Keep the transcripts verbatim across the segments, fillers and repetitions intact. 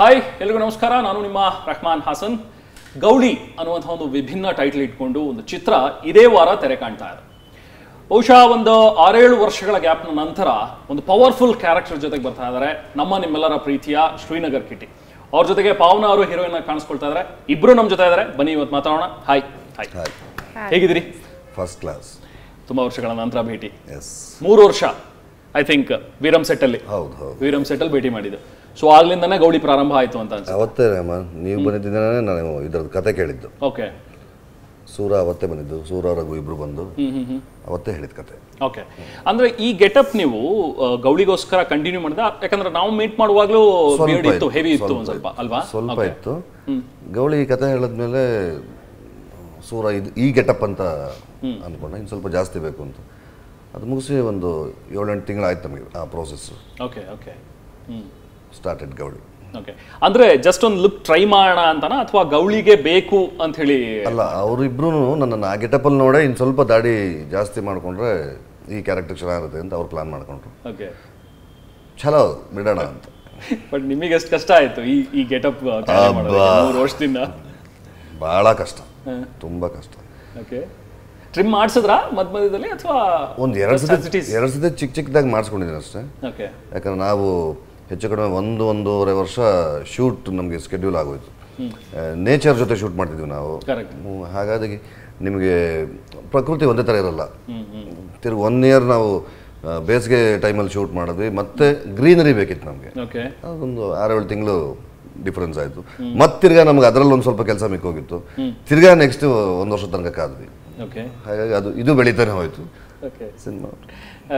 Hi ಎಲ್ಲರಿಗೂ ನಮಸ್ಕಾರ. ನಾನು ನಿಮ್ಮ ರಹಮಾನ್ ಹಾಸನ್. ಗೌಳಿ ಅನ್ನುವಂಥ ಒಂದು ವಿಭಿನ್ನ ಟೈಟಲ್ ಇಟ್ಕೊಂಡು ಒಂದು ಚಿತ್ರ ಇದೇ ವಾರ ತೆರೆ ಕಾಣ್ತಾ ಇದೆ. ಬಹುಶಃ ಒಂದು ಆರೇಳು ವರ್ಷಗಳ ಗ್ಯಾಪ್ನ ನಂತರ ಒಂದು ಪವರ್ಫುಲ್ ಕ್ಯಾರೆಕ್ಟರ್ ಜೊತೆಗೆ ಬರ್ತಾ ಇದ್ದಾರೆ ನಮ್ಮ ನಿಮ್ಮೆಲ್ಲರ ಪ್ರೀತಿಯ ಶ್ರೀನಗರ್ ಕಿಟ್ಟಿ. ಅವ್ರ ಜೊತೆಗೆ ಪಾವನ ಅವರು ಹೀರೋಯಿನ್ ಆಗಿ ಕಾಣಿಸ್ಕೊಳ್ತಾ ಇದ್ದಾರೆ. ಇಬ್ರು ನಮ್ಮ ಜೊತೆ ಇದ್ದಾರೆ. ಬನ್ನಿ ಇವತ್ತು ಮಾತಾಡೋಣ. ಹಾಯ್ ಹಾಯ್, ಹೇಗಿದ್ದೀರಿ? First class. ತುಂಬಾ ವರ್ಷಗಳ ನಂತರ ಭೇಟಿ. ಮೂರು ವರ್ಷ ಐ ಥಿಂಕ್ ವೀರಂ ಸೆಟ್ ಅಲ್ಲಿ ವೀರಂ ಸೆಟ್ ಅಲ್ಲಿ ಭೇಟಿ ಮಾಡಿದ್ದು. ಸೊ ಆಗ್ಲಿಂದಾನೇ ಗೌಳಿ ಪ್ರಾರಂಭ ಆಯಿತು ಅಂತ ಅನ್ಸುತ್ತೆ. ಅವತ್ತೇ ರೆಹಮಾನ್ ನೀವು ಬಂದಿದ್ದಾನೆ. ನಾನು ಇದ್ರದ್ದು ಕತೆ ಕೇಳಿದ್ದು. ಓಕೆ. ಸೂರ ಅವತ್ತೇ ಬಂದಿದ್ದು. ಸೂರ ರಘು ಇಬ್ರು ಬಂದು ಅವತ್ತೇ ಹೇಳಿದ ಕತೆ. ಓಕೆ. ಅಂದ್ರೆ ಈ ಗೆಟಪ್ ನೀವು ಗೌಳಿಗೋಸ್ಕರ ಕಂಟಿನ್ಯೂ ಮಾಡಿದ? ಯಾಕಂದ್ರೆ ನಾವು ಮೀಟ್ ಮಾಡುವಾಗಲೂ ಬಿಯರ್ಡ್ ಇತ್ತು, ಹೆವಿ ಇತ್ತು ಒಂದು ಸ್ವಲ್ಪ ಅಲ್ವಾ? ಸ್ವಲ್ಪ ಇತ್ತು. ಗೌಳಿ ಕತೆ ಹೇಳಿದ್ಮೇಲೆ ಸೂರ ಇದು ಈ ಗೆಟಪ್ ಅಂತ ಅಂದ್ಕೊಂಡೆ. ಇನ್ನು ಸ್ವಲ್ಪ ಜಾಸ್ತಿ ಬೇಕು ಅಂತ. ಅದು ಮುಗಿಸಿ ಒಂದು ಏಳೆಂಟು ತಿಂಗಳಾಯ್ತು ನಮಗೆ ಆ ಪ್ರೋಸೆಸ್ಸು. Okay okay. ಹ್ಞೂ ಸ್ಟಾರ್ಟೆಡ್ ಗೌಳಿ. ಓಕೆ. ಅಂದ್ರೆ ಜಸ್ಟ್ ಒಂದು ಲುಕ್ ಟ್ರೈ ಮಾಡೋಣ ಅಂತನಾ ಅಥವಾ ಗೌಳಿಗೆ ಬೇಕು ಅಂತ ಹೇಳಿ? ಅಲ್ಲ, ಅವರಿಬ್ರು ನನ್ನನ್ನು ಆ ಗೆಟಪಲ್ಲಿ ನೋಡೇ ಇನ್ನು ಸ್ವಲ್ಪ ದಾಡಿ ಜಾಸ್ತಿ ಮಾಡಿಕೊಂಡ್ರೆ ಈ ಕ್ಯಾರೆಕ್ಟರ್ ಚೆನ್ನಾಗಿರುತ್ತೆ ಅಂತ ಅವ್ರು ಪ್ಲಾನ್ ಮಾಡ್ಕೊಂಡ್ರು. ಓಕೆ, ಚಲೋ ಬಿಡೋಣ ಅಂತ. ಬಟ್ ನಿಮಗೆ ಎಷ್ಟು ಕಷ್ಟ ಆಯಿತು ಈ ಈ ಗೆಟಪ್ ಮೂರು ವರ್ಷದಿಂದ? ಭಾಳ ಕಷ್ಟ, ತುಂಬ ಕಷ್ಟ. ಓಕೆ. ಟ್ರಿಮ್ ಮಾಡಿಸಿದ್ರಾ ಮಧ್ಯ ಮಧ್ಯದಲ್ಲಿ ಅಥವಾ ಒಂದು ಎರಡು ಸತಿ ಎರಡು ಸತಿ ಚಿಕ್ಕ ಚಿಕ್ಕದಾಗಿ ಮಾಡಿಸ್ಕೊಂಡಿದ್ದೀನಿ ಅಷ್ಟೇ. ಓಕೆ. ಯಾಕಂದ್ರೆ ನಾವು ಹೆಚ್ಚು ಕಡಿಮೆ ಒಂದು ಒಂದೂವರೆ ವರ್ಷ ಶೂಟ್ ನಮಗೆ ಸ್ಕೆಡ್ಯೂಲ್ ಆಗೋಯ್ತು. ನೇಚರ್ ಜೊತೆ ಶೂಟ್ ಮಾಡ್ತಿದ್ವಿ ನಾವು. ಹಾಗಾಗಿ ನಿಮಗೆ ಪ್ರಕೃತಿ ಒಂದೇ ಥರ ಇರಲ್ಲ. ತಿರ್ಗಿ ಒನ್ ಇಯರ್ ನಾವು ಬೇಸಿಗೆ ಟೈಮಲ್ಲಿ ಶೂಟ್ ಮಾಡಿದ್ವಿ. ಮತ್ತೆ ಗ್ರೀನರಿ ಬೇಕಿತ್ತು ನಮಗೆ. ಅದೊಂದು ಆರೇಳು ತಿಂಗಳು ಡಿಫರೆನ್ಸ್ ಆಯಿತು. ಮತ್ತೆ ತಿರ್ಗಾ ನಮ್ಗೆ ಅದರಲ್ಲಿ ಒಂದು ಸ್ವಲ್ಪ ಕೆಲಸ ಮಿಕ್ಕೋಗಿತ್ತು. ತಿರ್ಗಾ ನೆಕ್ಸ್ಟ್ ಒಂದು ವರ್ಷದ ತನಕ ಕಾದ್ವಿ. ಹಾಗಾಗಿ ಅದು ಇದು ಬೆಳೀತಾನೆ ಹೋಯಿತು ಸಿನಿಮಾ.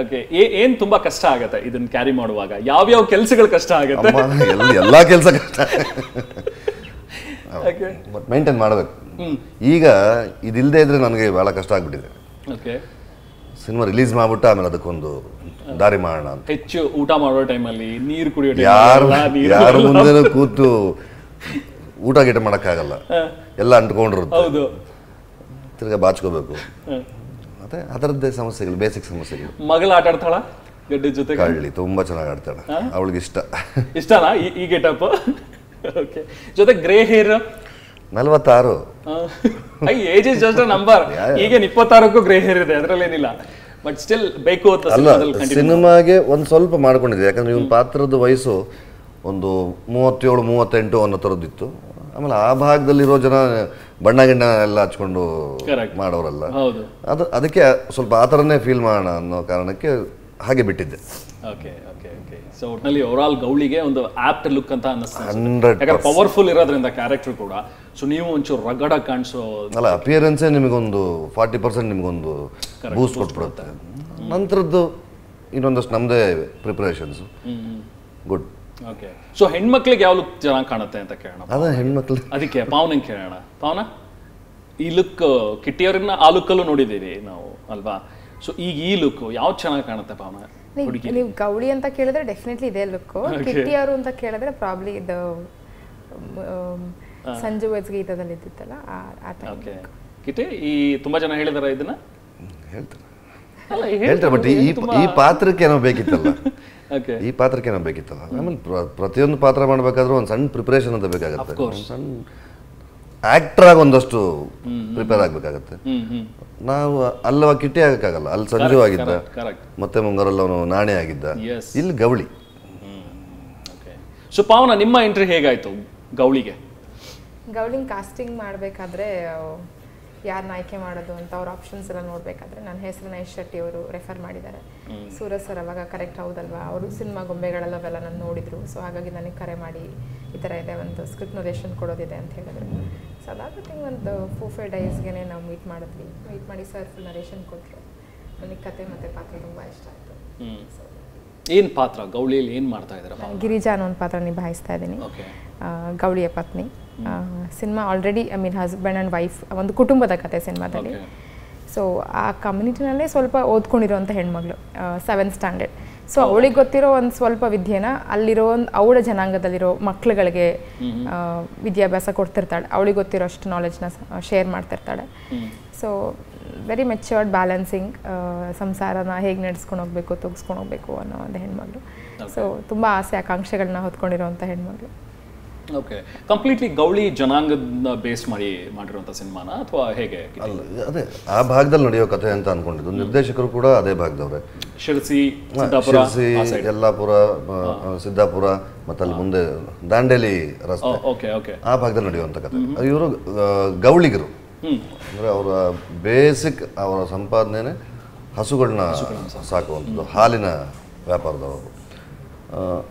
ಓಕೆ. ಏನ್ ತುಂಬಾ ಕಷ್ಟ ಆಗತ್ತೆ ಇದನ್ನ ಕ್ಯಾರಿ ಮಾಡುವಾಗ? ಯಾವ್ಯಾವ ಕೆಲಸಗಳು ಕಷ್ಟ ಆಗತ್ತೆ? ಎಲ್ಲಾ ಕೆಲಸ ಕಷ್ಟ. ಮೈಂಟೈನ್ ಮಾಡಬೇಕು. ಈಗ ಇದಿಲ್ಲದೆ ಇದ್ರೆ ನನಗೆ ಬಹಳ ಕಷ್ಟ ಆಗ್ಬಿಟ್ಟಿದೆ. ಸಿನಿಮಾ ರಿಲೀಸ್ ಮಾಡ್ಬಿಟ್ಟು ಆಮೇಲೆ ಅದಕ್ಕೊಂದು ದಾರಿ ಮಾಡೋಣ ಅಂತ. ಹೆಚ್ಚು ಊಟ ಮಾಡೋ ಟೈಮಲ್ಲಿ, ನೀರು ಕುಡಿಯೋ ಟೈಮಲ್ಲಿ ಯಾರು ಮುಂದೆ ಕೂತು ಊಟ ಗೀಟ ಮಾಡೋಕ್ಕಾಗಲ್ಲ. ಎಲ್ಲ ಅಂಟ್ಕೊಂಡಿರುತ್ತೆ. ತಿರ್ಗಾ ಬಾಚ್ಕೋಬೇಕು. ಮತ್ತೆ ಅದರದ್ದೇ ಸಮಸ್ಯೆಗಳು, ಬೇಸಿಕ್ ಸಮಸ್ಯೆಗಳು. ಮಗಳು ಆಟ ಆಡ್ತಾಳ ಗಡ್ಡೆ ಜೊತೆ? ಕಳ್ಳಿ ತುಂಬಾ ಚೆನ್ನಾಗಿ ಆಡ್ತಾಳ. ಅವಳಿಗೆ ಇಷ್ಟ ಇಷ್ಟನಾ ಈ ಗೆಟಪ್? ಓಕೆ. ಜೊತೆ ಗ್ರೇ ಹೇರ್. ನಲವತ್ತಾರು. Age is just a number. ಈಗೇನು ಇಪ್ಪತ್ತಾರಕ್ಕೂ ಗ್ರೇ ಹೇರ್ ಇದೆ, ಅದರಲ್ಲೇನಿಲ್ಲ. ಬಟ್ ಸ್ಟಿಲ್ ಬೇಕು ಅಂತ ಸಿನಿಮಾಗೆ ಒಂದು ಸ್ವಲ್ಪ ಮಾಡ್ಕೊಂಡಿದ್ದೆ. ಯಾಕಂದ್ರೆ ಇವನ್ ಪಾತ್ರದ ವಯಸ್ಸು ಒಂದು ಮೂವತ್ತೇಳು ಮೂವತ್ತೆಂಟು ಅನ್ನೋ ಥರದ್ದಿತ್ತು. ಆಮೇಲೆ ಆ ಭಾಗದಲ್ಲಿರೋ ಜನ ಬಣ್ಣ ಗಿಣ್ಣ ಎಲ್ಲ ಹಚ್ಕೊಂಡು ಮಾಡೋರಲ್ಲ. ಅದು ಅದಕ್ಕೆ ಸ್ವಲ್ಪ ಆ ಥರನೇ ಫೀಲ್ ಮಾಡೋಣ ಅನ್ನೋ ಕಾರಣಕ್ಕೆ ಹಾಗೆ ಬಿಟ್ಟಿದ್ದೆ. Okay okay okay. ಸೊ ಒಟ್ಟಿನಲ್ಲಿ ಓವರಾಲ್ ಗೌಳಿಗೆ ಒಂದು ಆಪ್ಟ್ ಲುಕ್ ಅಂತ ಅನ್ನಿಸ್ತು. ಹಂಡ್ರೆಡ್ ಪರ್ಸೆಂಟ್ ಪವರ್ಫುಲ್ ಇರೋದ್ರಿಂದ ಕ್ಯಾರೆಕ್ಟರ್ ಕೂಡ. ಸೊ ನೀವು ಒಂಚೂರು ರಗಡ ಕಾಣಿಸೋ ಅಲ್ಲ, ಅಪಿಯರೆನ್ಸೇ ನಿಮಗೊಂದು ಫಾರ್ಟಿ ಪರ್ಸೆಂಟ್ ನಿಮಗೊಂದು ಬೂಸ್ಟ್ ಕೊಟ್ಬಿಡುತ್ತೆ. ನಂತರದ್ದು ಇನ್ನೊಂದಷ್ಟು ನಮ್ಮದೇ ಪ್ರಿಪರೇಷನ್ಸು. ಗುಡ್. ಓಕೆ. ಸೊ ಹೆಣ್ಮಕ್ಳಿಗೆ ಯಾವ ಲುಕ್ ಚೆನ್ನಾಗಿ ಕಾಣುತ್ತೆ ಅಂತ ಕೇಳೋಣ. ಅದೇ ಹೆಣ್ಮಕ್ಳು, ಅದಕ್ಕೆ ಪಾವನ ಕೇಳೋಣ. ಪಾವನ, ಈ ಲುಕ್ ಕಿಟ್ಟಿಯವ್ರನ್ನ ಆ ಲುಕ್ಕಲ್ಲೂ ನೋಡಿದ್ದೀರಿ ನಾವು ಅಲ್ವಾ? ಸೊ ಈಗ ಈ ಲುಕ್ ಯಾವ್ದು ಚೆನ್ನಾಗಿ ಕಾಣುತ್ತೆ ಪಾವನ? ನೀವು ಗೌಳಿ ಅಂತ ಕೇಳಿದ್ರೆ ಡೆಫಿನೆಟ್ಲಿ ಇದೇ ಲುಕ್. ಕಿಟ್ಟಿಯವರು ಅಂತ ಕೇಳಿದ್ರೆ ಪ್ರಾಬ್ಲಿ ಇದು ಸಂಜು ವೆಜ್ ಗೀತಾದಲ್ಲಿ ಇದ್ದಿತ್ತಲ್ಲ ಆ ಥರ. ಓಕೆ. ಕಿಟ್ಟಿ ಈ ತುಂಬಾ ಜನ ಹೇಳಿದಾರ ಇದನ್ನ? ಹೇಳ್ತಾರೆ ಹೇಳ್ತಾರೆ ಬಟ್ ಈ ಪಾತ್ರಕ್ಕೆ ಏನೋ ಬೇಕಿತ್ತಲ್ಲ. ಈ ಪಾತ್ರಕ್ಕೆ ಏನೋ ಬೇಕಿತ್ತಲ್ಲ. ಆಮೇಲೆ ಪ್ರತಿಯೊಂದು ಪಾತ್ರ ಮಾಡಬೇಕಾದ್ರೂ ಒಂದು ಸಣ್ಣ ಪ್ರಿಪರೇಷನ್ ಅಂತ ಬೇಕಾಗುತ್ತೆ. ಸಣ್ಣ ಆಕ್ಟರ್ ಆಗಿ ಒಂದಷ್ಟು ಪ್ರಿಪೇರ್ ಆಗ್ಬೇಕಾಗತ್ತೆ. ನಾವು ಅಲ್ಲವ ಕಿಟ್ಟಿ ಆಗಕ್ಕಾಗಲ್ಲ. ಅಲ್ಲಿ ಸಂಜು ಆಗಿದ್ದ, ಮತ್ತೆ ಮುಂಗಾರಲ್ಲಿ ಅವನು ನಾಣೆ ಆಗಿದ್ದ, ಇಲ್ಲಿ ಗೌಳಿ. ಸೊ ಪಾವನ, ನಿಮ್ಮ ಎಂಟ್ರಿ ಹೇಗಾಯ್ತು ಗೌಳಿಗೆ? ಗೌಳಿಂಗ್ ಕಾಸ್ಟಿಂಗ್ ಮಾಡಬೇಕಾದ್ರೆ ಯಾರನ್ನ ಆಯ್ಕೆ ಮಾಡೋದು ಅಂತ ಅವ್ರ ಆಪ್ಷನ್ಸ್ ಎಲ್ಲ ನೋಡಬೇಕಾದ್ರೆ ನನ್ನ ಹೆಸರು ನೈಶ್ ಶೆಟ್ಟಿ ಅವರು ರೆಫರ್ ಮಾಡಿದ್ದಾರೆ. ಸೂರ ಸರವಾಗ ಕರೆಕ್ಟ್ ಹೌದಲ್ವಾ? ಅವರು ಸಿನಿಮಾ ಗೊಂಬೆಗಳೆಲ್ಲ ಅವೆಲ್ಲ ನಾನು ನೋಡಿದರು. ಸೊ ಹಾಗಾಗಿ ನನಗೆ ಕರೆ ಮಾಡಿ ಈ ಥರ ಇದೆ, ಒಂದು ಸ್ಕ್ರಿಪ್ಟ್ ನರೇಷನ್ ಕೊಡೋದಿದೆ ಅಂತ ಹೇಳಿದ್ರು. ಸೊ ಅದಾಗುತ್ತೆ ಒಂದು ಫೋರ್ ಫೈವ್ ಡೇಸ್ಗೆ ನಾವು ಮೀಟ್ ಮಾಡಿದ್ವಿ. ಮೀಟ್ ಮಾಡಿ ಸರ್ ಫುಲ್ ನರೇಷನ್ ಕೊಟ್ಟರು. ನನಗೆ ಕತೆ ಮತ್ತು ಪಾತ್ರ ತುಂಬ ಇಷ್ಟ ಆಯಿತು. ಸೊ ಏನು ಪಾತ್ರ ಗೌಳಿಯಲ್ಲಿ ಏನು ಮಾಡ್ತಾ ಇದ್ದಾರೆ? ಗಿರಿಜಾ ಅನ್ನೋ ಒಂದು ಪಾತ್ರ ನಿಭಾಯಿಸ್ತಾ ಇದ್ದೀನಿ, ಗೌಳಿಯ ಪತ್ನಿ. Cinema already I mean husband and wife ಒಂದು ಕುಟುಂಬದ ಕತೆ ಸಿನಿಮಾದಲ್ಲಿ. ಸೊ ಆ ಕಮ್ಯುನಿಟಿನಲ್ಲೇ ಸ್ವಲ್ಪ ಓದ್ಕೊಂಡಿರೋವಂಥ ಹೆಣ್ಮಗಳು, ಸೆವೆಂತ್ ಸ್ಟ್ಯಾಂಡರ್ಡ್. ಸೊ ಅವಳಿಗೆ ಗೊತ್ತಿರೋ ಒಂದು ಸ್ವಲ್ಪ ವಿದ್ಯೆನ ಅಲ್ಲಿರೋ ಒಂದು ಅವಳ ಜನಾಂಗದಲ್ಲಿರೋ ಮಕ್ಕಳುಗಳಿಗೆ ವಿದ್ಯಾಭ್ಯಾಸ ಕೊಡ್ತಿರ್ತಾಳೆ. ಅವಳಿಗೆ ಗೊತ್ತಿರೋ ಅಷ್ಟು ನಾಲೆಜ್ನ ಶೇರ್ ಮಾಡ್ತಿರ್ತಾಳೆ. ಸೊ ವೆರಿ ಮೆಚ್ಯೂರ್ಡ್, ಬ್ಯಾಲೆನ್ಸಿಂಗ್, ಸಂಸಾರನ ಹೇಗೆ ನಡೆಸ್ಕೊಂಡು ಹೋಗಬೇಕು, ತೊಗಿಸ್ಕೊಂಡು ಹೋಗಬೇಕು ಅನ್ನೋ ಒಂದು ಹೆಣ್ಮಗಳು. ಸೊ ತುಂಬ ಆಸೆ ಆಕಾಂಕ್ಷೆಗಳನ್ನ ಹೊತ್ಕೊಂಡಿರೋವಂಥ ಹೆಣ್ಮಗಳು. Okay. Completely Gauli Jananga based Mari Madronta Sinmana, Thwa Hege. A Bagdal Nodio Katanta and Kundun, the Shakura, Ade Bagdore. Shilsi, Sidapura, Yellapura, Sidapura, Matalbunde, Dandeli, Rasta. Okay, okay. A Bagdal Nodio Takata. Euro Gauli Guru. Our basic, our Sampadne, Hasugurna Sako, the Halina Vapor.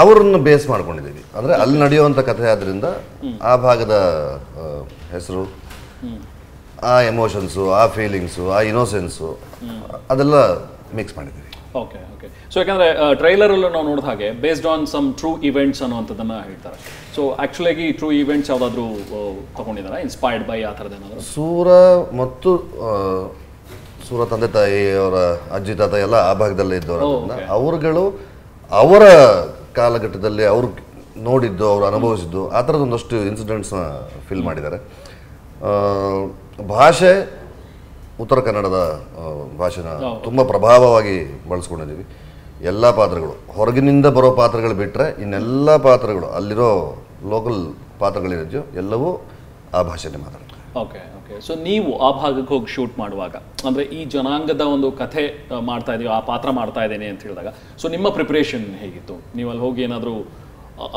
ಅವರನ್ನು base ಮಾಡ್ಕೊಂಡಿದ್ದೀವಿ ಅಂದ್ರೆ ಅಲ್ಲಿ ನಡೆಯುವಂತ ಕಥೆ ಆದ್ರಿಂದ ಆ ಭಾಗದ ಹೆಸರು ಆ ಎಮೋಷನ್ಸ್ ಆ ಫೀಲಿಂಗ್ಸ್ ಆ ಇನ್ನೋಸೆನ್ಸ್ ಅದೆಲ್ಲ ಮಿಕ್ಸ್ ಮಾಡಿದ್ದೀವಿ ಓಕೆ ಓಕೆ ಸೋ ಯಾಕಂದ್ರೆ ಟ್ರೈಲರ್ ಅಲ್ಲಿ ನಾವು ನೋಡಿದ ಹಾಗೆ based on some true events ಅನ್ನುವಂತದನ್ನ ಹೇಳ್ತಾರೆ ಸೋ ಆಕ್ಚುಲಿ ಆಗಿ ಟ್ರೂ ಇವೆಂಟ್ಸ್ ಯಾವುದಾದ್ರೂ ತಗೊಂಡಿದಾರಾ ಇನ್ಸ್ಪೈರ್ಡ್ ಬೈ ಆ ತರದ ಏನಾದರೂ ಸೂರ ಮತ್ತು ಸೂರ ತಂದೆ ತಾಯಿ ಅವರ ಅಜ್ಜಿ ತಾತ ಎಲ್ಲ ಆ ಭಾಗದಲ್ಲೇ ಇದ್ದವರು ಅವರುಗಳು ಅವರ ಕಾಲಘಟ್ಟದಲ್ಲಿ ಅವರು ನೋಡಿದ್ದು ಅವರು ಅನುಭವಿಸಿದ್ದು ಆ ಥರದ ಒಂದಷ್ಟು ಇನ್ಸಿಡೆಂಟ್ಸ್ನ ಫಿಲ್ ಮಾಡಿದ್ದಾರೆ ಭಾಷೆ ಉತ್ತರ ಕನ್ನಡದ ಭಾಷೆನ ತುಂಬ ಪ್ರಭಾವವಾಗಿ ಬಳಸ್ಕೊಂಡಿದ್ದೀವಿ ಎಲ್ಲ ಪಾತ್ರಗಳು ಹೊರಗಿನಿಂದ ಬರೋ ಪಾತ್ರಗಳು ಬಿಟ್ಟರೆ ಇನ್ನೆಲ್ಲ ಪಾತ್ರಗಳು ಅಲ್ಲಿರೋ ಲೋಕಲ್ ಪಾತ್ರಗಳಿರೋ ಎಲ್ಲವೂ ಆ ಭಾಷೆನೇ ಮಾತಾಡ್ತಾರೆ ಓಕೆ ಓಕೆ ಸೊ ನೀವು ಆ ಭಾಗಕ್ಕೆ ಹೋಗಿ ಶೂಟ್ ಮಾಡುವಾಗ ಅಂದರೆ ಈ ಜನಾಂಗದ ಒಂದು ಕಥೆ ಮಾಡ್ತಾ ಇದೀವಿ ಆ ಪಾತ್ರ ಮಾಡ್ತಾ ಇದ್ದೇನೆ ಅಂತ ಹೇಳಿದಾಗ ಸೊ ನಿಮ್ಮ ಪ್ರಿಪ್ರೇಷನ್ ಹೇಗಿತ್ತು ನೀವು ಅಲ್ಲಿ ಹೋಗಿ ಏನಾದರೂ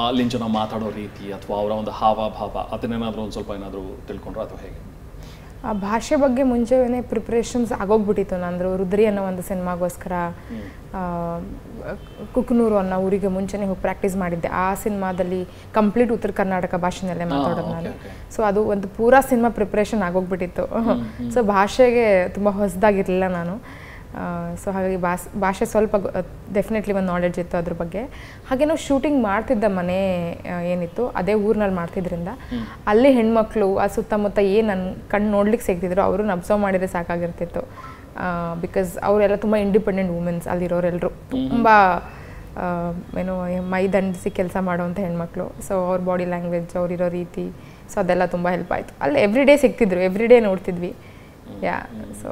ಅಲ್ಲಿನ ಜನ ಮಾತಾಡೋ ರೀತಿ ಅಥವಾ ಅವರ ಒಂದು ಹಾವಭಾವ ಅದನ್ನೇನಾದರೂ ಒಂದು ಸ್ವಲ್ಪ ಏನಾದರೂ ತಿಳ್ಕೊಂಡ್ರೆ ಅಥವಾ ಹೇಗೆ ಆ ಭಾಷೆ ಬಗ್ಗೆ ಮುಂಚೆನೇ ಪ್ರಿಪ್ರೇಷನ್ಸ್ ಆಗೋಗ್ಬಿಟ್ಟಿತ್ತು ನಂದ್ರು ರುದ್ರಿ ಅನ್ನೋ ಒಂದು ಸಿನಿಮಾಗೋಸ್ಕರ ಕುಕ್ನೂರು ಅನ್ನೋ ಊರಿಗೆ ಮುಂಚೆನೇ ಹೋಗಿ ಪ್ರಾಕ್ಟೀಸ್ ಮಾಡಿದ್ದೆ ಆ ಸಿನಿಮಾದಲ್ಲಿ ಕಂಪ್ಲೀಟ್ ಉತ್ತರ ಕರ್ನಾಟಕ ಭಾಷೆನಲ್ಲೇ ಮಾತಾಡೋದು ನಾನು ಸೊ ಅದು ಒಂದು ಪೂರಾ ಸಿನಿಮಾ ಪ್ರಿಪ್ರೇಷನ್ ಆಗೋಗ್ಬಿಟ್ಟಿತ್ತು ಸೊ ಭಾಷೆಗೆ ತುಂಬ ಹೊಸದಾಗಿರಲಿಲ್ಲ ನಾನು ಸೊ ಹಾಗಾಗಿ ಭಾಷ್ ಭಾಷೆ ಸ್ವಲ್ಪ ಡೆಫಿನೆಟ್ಲಿ ಒಂದು ನಾಲೆಡ್ಜ್ ಇತ್ತು ಅದ್ರ ಬಗ್ಗೆ ಹಾಗೆ ನಾವು ಶೂಟಿಂಗ್ ಮಾಡ್ತಿದ್ದ ಮನೆ ಏನಿತ್ತು ಅದೇ ಊರಿನಲ್ಲಿ ಮಾಡ್ತಿದ್ರಿಂದ ಅಲ್ಲಿ ಹೆಣ್ಮಕ್ಳು ಆ ಸುತ್ತಮುತ್ತ ಏನು ನನ್ನ ಕಣ್ಣು ನೋಡ್ಲಿಕ್ಕೆ ಸಿಗ್ತಿದ್ರು ಅವ್ರನ್ನ ಅಬ್ಸರ್ವ್ ಮಾಡಿದರೆ ಸಾಕಾಗಿರ್ತಿತ್ತು ಬಿಕಾಸ್ ಅವರೆಲ್ಲ ತುಂಬ ಇಂಡಿಪೆಂಡೆಂಟ್ ವುಮೆನ್ಸ್ ಅಲ್ಲಿರೋರೆಲ್ಲರೂ ತುಂಬ ಏನೋ ಮೈ ದಂಡಿಸಿ ಕೆಲಸ ಮಾಡೋವಂಥ ಹೆಣ್ಮಕ್ಳು ಸೊ ಅವ್ರ ಬಾಡಿ ಲ್ಯಾಂಗ್ವೇಜ್ ಅವರಿರೋ ರೀತಿ ಸೊ ಅದೆಲ್ಲ ತುಂಬ ಹೆಲ್ಪ್ ಆಯಿತು ಅಲ್ಲಿ ಎವ್ರಿ ಡೇ ಸಿಗ್ತಿದ್ರು ಎವ್ರಿ ಡೇ ನೋಡ್ತಿದ್ವಿ ಯಾ ಸೊ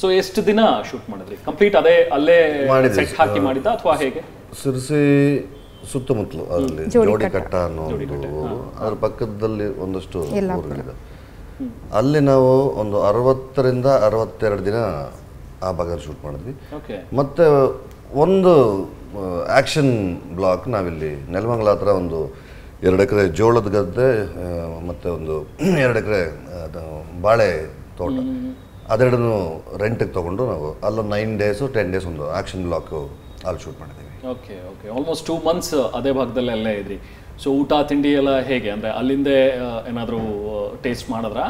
ಸೊ ಎಷ್ಟು ದಿನ ಶೂಟ್ ಮಾಡಿದ್ರಿ ಕಂಪ್ಲೀಟ್ ಅದೇ ಅಲ್ಲೇ ಸೆಟ್ ಹಾಕಿ ಮಾಡಿದ ಅಥವಾ ಹೇಗೆ ಸಿರ್ಸಿ ಸುತ್ತಮುತ್ತಲು ಅಲ್ಲಿ ಜೋಡಿ ಕಟ್ಟ ಅನ್ನೋ ಅದರ ಪಕ್ಕದಲ್ಲಿ ಒಂದಷ್ಟು ಊರುಗಳಿದೆ ಅಲ್ಲಿ ನಾವು ಒಂದು ಅರವತ್ತರಿಂದ ಅರವತ್ತೆರಡು ದಿನ ಆ ಭಾಗ ಶೂಟ್ ಮಾಡಿದ್ವಿ ಮತ್ತೆ ಒಂದು ಆಕ್ಷನ್ ಬ್ಲಾಕ್ ನಾವಿಲ್ಲಿ ನೆಲಮಂಗಲ ಹತ್ರ ಒಂದು ಎರಡು ಎಕರೆ ಜೋಳದ ಗದ್ದೆ ಮತ್ತೆ ಒಂದು ಎರಡು ಎಕರೆ ಬಾಳೆ ತೋಟ ಅದೆರಡನ್ನು ರೆಂಟಿಗೆ ತಗೊಂಡು ನಾವು ಅಲ್ಲೊಂದು ನೈನ್ ಡೇಸು ಟೆನ್ ಡೇಸ್ ಒಂದು ಆಕ್ಷನ್ ಬ್ಲಾಕು ಅಲ್ಲಿ ಶೂಟ್ ಮಾಡಿದ್ದೀವಿ okay okay almost two months ಅದೇ ಭಾಗದಲ್ಲೇ ಎಲ್ಲ ಇದ್ರಿ ಸೊ ಊಟ ತಿಂಡಿ ಎಲ್ಲ ಹೇಗೆ ಅಂದರೆ ಅಲ್ಲಿಂದೇ ಏನಾದರೂ ಟೇಸ್ಟ್ ಮಾಡಿದ್ರ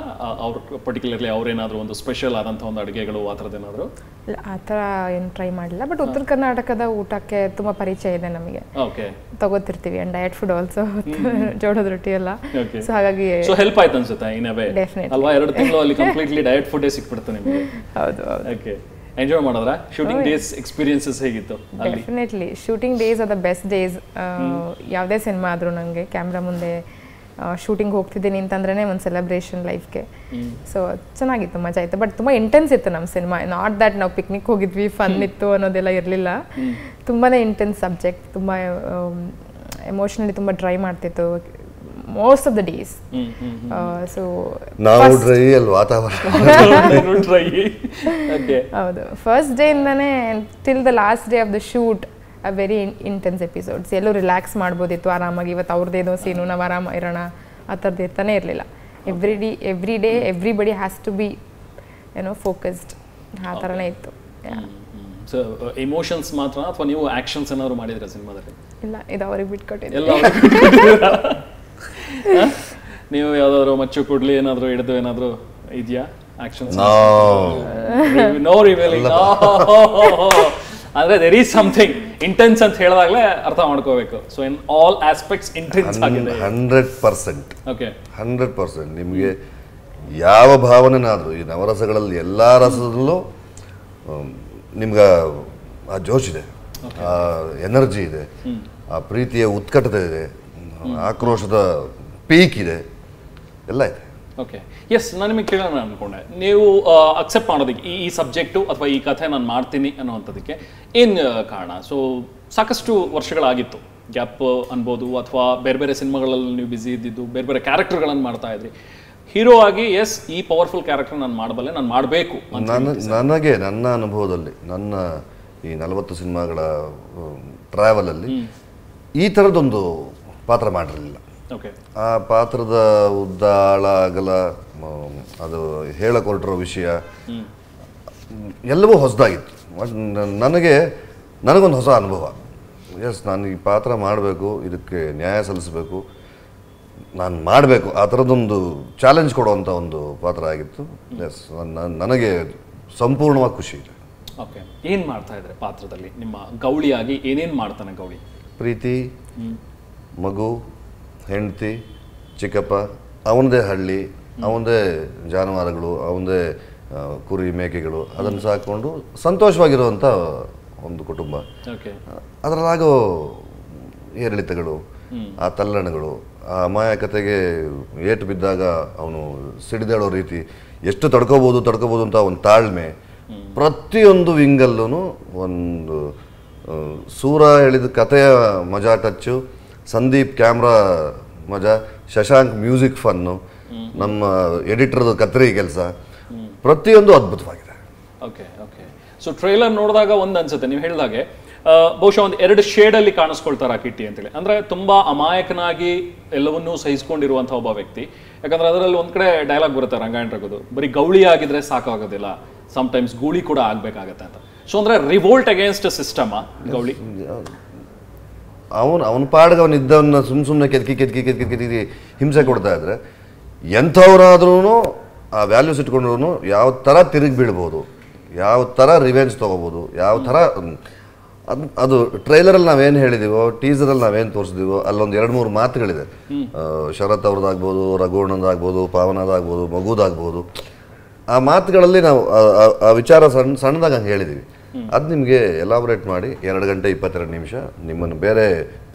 ಅವ್ರು ಪರ್ಟಿಕ್ಯುಲರ್ಲಿ ಅವ್ರೇನಾದರೂ ಒಂದು ಸ್ಪೆಷಲ್ ಆದಂಥ ಒಂದು ಅಡುಗೆಗಳು ಆ ಥರದ್ದು ಏನಾದರೂ ಇಲ್ಲ ಆ ಥರ ಏನು ಟ್ರೈ ಮಾಡಿಲ್ಲ ಬಟ್ ಉತ್ತರ ಕರ್ನಾಟಕದ ಊಟಕ್ಕೆ ತುಂಬ ಪರಿಚಯ ಇದೆ ನಮಗೆ ಓಕೆ ತಗೋತಿರ್ತೀವಿ ಆ್ಯಂಡ್ ಡಯಟ್ ಫುಡ್ ಆಲ್ಸೋ ಜೋಳದ ರೊಟ್ಟಿ ಎಲ್ಲ ಸೊ ಹಾಗಾಗಿ ಸೊ ಹೆಲ್ಪ್ ಆಯ್ತು ಅನ್ಸುತ್ತೆ ಇನ್ ಅವೇ ಅಲ್ವಾ ಎರಡು ತಿಂಗಳು ಅಲ್ಲಿ ಕಂಪ್ಲೀಟ್ಲಿ ಡಯಟ್ ಫುಡ್ಡೇ ಸಿಕ್ಬಿಡ್ತು ನಿಮಗೆ ಹೌದು ಓಕೆ ಎಂಜಾಯ್ ಮಾಡಿದ್ರಾ ಶೂಟಿಂಗ್ ಡೇಸ್ ಎಕ್ಸ್ಪೀರಿಯನ್ಸಸ್ ಹೇಗಿತ್ತು definitely shooting days are the best days ಯಾವುದೇ ಸಿನಿಮಾ ಆದರೂ ನನಗೆ ಕ್ಯಾಮ್ರಾ ಮುಂದೆ ಶೂಟಿಂಗ್ ಹೋಗ್ತಿದ್ದೀನಿ ಅಂತಂದ್ರೆ ಒಂದು ಸೆಲೆಬ್ರೇಷನ್ ಲೈಫ್ಗೆ ಸೊ ಚೆನ್ನಾಗಿತ್ತು ಮಜಾ ಆಯಿತು ಬಟ್ ತುಂಬ ಇಂಟೆನ್ಸ್ ಇತ್ತು ನಮ್ಮ ಸಿನಿಮಾ ನಾಟ್ ದ್ಯಾಟ್ ನಾವು ಪಿಕ್ನಿಕ್ ಹೋಗಿದ್ವಿ ಫನ್ ಇತ್ತು ಅನ್ನೋದೆಲ್ಲ ಇರಲಿಲ್ಲ ತುಂಬಾ ಇಂಟೆನ್ಸ್ ಸಬ್ಜೆಕ್ಟ್ ತುಂಬ ಎಮೋಷನಲಿ ತುಂಬ ಡ್ರೈ ಮಾಡ್ತಿತ್ತು most of the days mm -hmm. uh, so now dry al vatavaran dry okay howdo first day indane till the last day of the shoot a very in intense episodes ello relax madbodittu aramagi ivat avurde edo scene na varama irana atharde irtane irlilla every day every day everybody has to be you know focused ಆ ತರನೇ ಇತ್ತು so emotions ಮಾತ್ರ ಅಥವಾ ನೀವು actions ಏನಾದರೂ ಮಾಡಿದ್ರಾ ಸಿನಿಮಾದಲ್ಲಿ ಇಲ್ಲ ಇದು ಅವರಿಗೆ ಬಿಟ್ಕೊಟ್ಟಿದ್ದೆ ಎಲ್ಲ ನೀವು ಯಾವ್ದಾದ್ರು ಮಚ್ಚು ಕುಡ್ಲಿ ಏನಾದ್ರು ಹಿಡಿದು ಏನಾದ್ರು ಇದೆಯಾ ಆಕ್ಷನ್ ನೋ ರಿವೀಲಿಂಗ್ ಅಂದ್ರೆ ದೇರ್ ಈಸ್ ಸಮಥಿಂಗ್ ಇಂಟೆನ್ಸ್ ಅಂತ ಹೇಳಿದಾಗಲೇ ಅರ್ಥ ಮಾಡ್ಕೋಬೇಕು so in all aspects intense ಆಗಿದೆ hundred percent okay hundred percent ನಿಮಗೆ ಯಾವ ಭಾವನೆನಾದ್ರೂ ಈ ನವರಸಗಳಲ್ಲಿ ಎಲ್ಲ ರಸದಲ್ಲೂ ನಿಮ್ಗೆ ಆ ಜೋಶ್ ಇದೆ ಆ ಎನರ್ಜಿ ಇದೆ ಆ ಪ್ರೀತಿಯ ಉತ್ಕಟತೆ ಇದೆ ಆಕ್ರೋಶದ ಪೀಕ್ ಇದೆ ಎಲ್ಲ ಇದೆ ಓಕೆ ಎಸ್ ನಾನು ನಿಮಗೆ ಕೇಳೋಣ ಅಂದ್ಕೊಂಡೆ ನೀವು ಅಕ್ಸೆಪ್ಟ್ ಮಾಡೋದಕ್ಕೆ ಈ ಈ ಸಬ್ಜೆಕ್ಟು ಅಥವಾ ಈ ಕಥೆ ನಾನು ಮಾಡ್ತೀನಿ ಅನ್ನೋವಂಥದಕ್ಕೆ ಏನು ಕಾರಣ ಸೊ ಸಾಕಷ್ಟು ವರ್ಷಗಳಾಗಿತ್ತು ಗ್ಯಾಪ್ ಅನ್ಬೋದು ಅಥವಾ ಬೇರೆ ಬೇರೆ ಸಿನಿಮಾಗಳಲ್ಲಿ ನೀವು ಬ್ಯುಸಿ ಇದ್ದಿದ್ದು ಬೇರೆ ಬೇರೆ ಕ್ಯಾರೆಕ್ಟರ್ಗಳನ್ನು ಮಾಡ್ತಾ ಇದ್ರಿ. ಹೀರೋ ಆಗಿ ಎಸ್ ಈ ಪವರ್ಫುಲ್ ಕ್ಯಾರೆಕ್ಟರ್ ನಾನು ಮಾಡಬಲ್ಲೆ, ನಾನು ಮಾಡಬೇಕು. ನನಗೆ ನನ್ನ ಅನುಭವದಲ್ಲಿ ನನ್ನ ಈ ನಲವತ್ತು ಸಿನಿಮಾಗಳ ಟ್ರಾವೆಲಲ್ಲಿ ಈ ಥರದೊಂದು ಪಾತ್ರ ಮಾಡಿರಲಿಲ್ಲ. ಓಕೆ, ಆ ಪಾತ್ರದ ಉದ್ದ ಆಳ ಅಗಲ ಅದು ಹೇಳಕೊರಟಿರೋ ವಿಷಯ ಎಲ್ಲವೂ ಹೊಸದಾಗಿತ್ತು. ನನಗೆ ನನಗೊಂದು ಹೊಸ ಅನುಭವ. ಎಸ್, ನಾನು ಈ ಪಾತ್ರ ಮಾಡಬೇಕು, ಇದಕ್ಕೆ ನ್ಯಾಯ ಸಲ್ಲಿಸಬೇಕು, ನಾನು ಮಾಡಬೇಕು, ಆ ಥರದೊಂದು ಚಾಲೆಂಜ್ ಕೊಡುವಂಥ ಒಂದು ಪಾತ್ರ ಆಗಿತ್ತು. ಎಸ್, ನನಗೆ ಸಂಪೂರ್ಣವಾಗಿ ಖುಷಿ ಇದೆ. ಓಕೆ, ಏನು ಮಾಡ್ತಾ ಇದ್ದಾರೆ ಪಾತ್ರದಲ್ಲಿ? ನಿಮ್ಮ ಗೌಳಿಯಾಗಿ ಏನೇನು ಮಾಡ್ತಾನೆ ಗೌಳಿ? ಪ್ರೀತಿ, ಮಗು, ಹೆಂಡತಿ, ಚಿಕ್ಕಪ್ಪ, ಅವನದೇ ಹಳ್ಳಿ, ಅವನದೇ ಜಾನುವಾರುಗಳು, ಅವನದೇ ಕುರಿ ಮೇಕೆಗಳು, ಅದನ್ನು ಸಾಕೊಂಡು ಸಂತೋಷವಾಗಿರುವಂಥ ಒಂದು ಕುಟುಂಬ. ಅದರಲ್ಲಾಗೋ ಏರಿಳಿತಗಳು, ಆ ತಲ್ಲಣಗಳು, ಆ ಅಮಾಯಕತೆಗೆ ಏಟು ಬಿದ್ದಾಗ ಅವನು ಸಿಡಿದೇಳೋ ರೀತಿ, ಎಷ್ಟು ತಡ್ಕೋಬೋದು ತಡ್ಕೋಬೋದು ಅಂತ ಒಂದು ತಾಳ್ಮೆ, ಪ್ರತಿಯೊಂದು ವಿಂಗಲ್ಲೂ ಒಂದು ಸೂರ ಹೇಳಿದ ಕಥೆಯ ಮಜಾ ಟಚ್ಚು, ಸಂದೀಪ್ ಕ್ಯಾಮ್ರಾ ಮಜಾ, ಶಶಾಂಕ್ ಮ್ಯೂಸಿಕ್ ಫನ್ನು, ನಮ್ಮ ಎಡಿಟರ್ದು ಕತ್ರಿ ಕೆಲಸ, ಪ್ರತಿಯೊಂದು ಅದ್ಭುತವಾಗಿದೆ. ಓಕೆ ಓಕೆ ಸೊ ಟ್ರೈಲರ್ ನೋಡಿದಾಗ ಒಂದು ಅನ್ಸುತ್ತೆ, ನೀವು ಹೇಳಿದಾಗೆ ಬಹುಶಃ ಒಂದು ಎರಡು ಶೇಡಲ್ಲಿ ಕಾಣಿಸ್ಕೊಳ್ತಾರ ಕಿಟ್ಟಿ ಅಂತೇಳಿ. ಅಂದರೆ ತುಂಬ ಅಮಾಯಕನಾಗಿ ಎಲ್ಲವನ್ನೂ ಸಹಿಸ್ಕೊಂಡಿರುವಂಥ ಒಬ್ಬ ವ್ಯಕ್ತಿ. ಯಾಕಂದರೆ ಅದರಲ್ಲಿ ಒಂದು ಕಡೆ ಡೈಲಾಗ್ ಬರುತ್ತೆ ರಂಗಾಯಣ ರಘುದು, ಬರೀ ಗೌಳಿ ಆಗಿದ್ರೆ ಸಾಕಾಗೋದಿಲ್ಲ, ಸಮ್ಟೈಮ್ಸ್ ಗೂಳಿ ಕೂಡ ಆಗಬೇಕಾಗತ್ತೆ ಅಂತ. ಸೊ ಅಂದರೆ ರಿವೋಲ್ಟ್ ಅಗೇನ್ಸ್ಟ್ ಸಿಸ್ಟಮ್ ಗೌಳಿ. ಅವನು ಅವನ ಪಾಡ್ಗೆ ಅವನು ಇದ್ದವನ್ನ ಸುಮ್ಮ ಸುಮ್ಮನೆ ಕೆದಕಿ ಕೆದಕಿ ಕೆದಕಿ ಕೆದಕಿ ಹಿಂಸೆ ಕೊಡ್ತಾ ಇದ್ರೆ ಎಂಥವ್ರಾದ್ರೂ ಆ ವ್ಯಾಲ್ಯೂಸ್ ಇಟ್ಕೊಂಡ್ರೂ ಯಾವ ಥರ ತಿರುಗಿ ಬೀಳ್ಬೋದು, ಯಾವ ಥರ ರಿವೆಂಜ್ ತೊಗೋಬೋದು, ಯಾವ ಥರ ಅದು ಅದು ಟ್ರೈಲರಲ್ಲಿ ನಾವೇನು ಹೇಳಿದೀವೋ, ಟೀಸರಲ್ಲಿ ನಾವೇನು ತೋರಿಸಿದೀವೋ, ಅಲ್ಲೊಂದು ಎರಡು ಮೂರು ಮಾತುಗಳಿದೆ. ಶರತ್ ಅವ್ರದ್ದಾಗ್ಬೋದು, ರಘುವಣ್ಣದಾಗ್ಬೋದು, ಪಾವನದಾಗ್ಬೋದು, ಮಗುದಾಗ್ಬೋದು, ಆ ಮಾತುಗಳಲ್ಲಿ ನಾವು ಆ ವಿಚಾರ ಸಣ್ಣ ಸಣ್ಣದಾಗ ಹಂಗೆ ಹೇಳಿದ್ದೀವಿ. ಅದು ನಿಮಗೆ ಎಲಾಬ್ರೇಟ್ ಮಾಡಿ ಎರಡು ಗಂಟೆ ಇಪ್ಪತ್ತೆರಡು ನಿಮಿಷ ನಿಮ್ಮನ್ನು ಬೇರೆ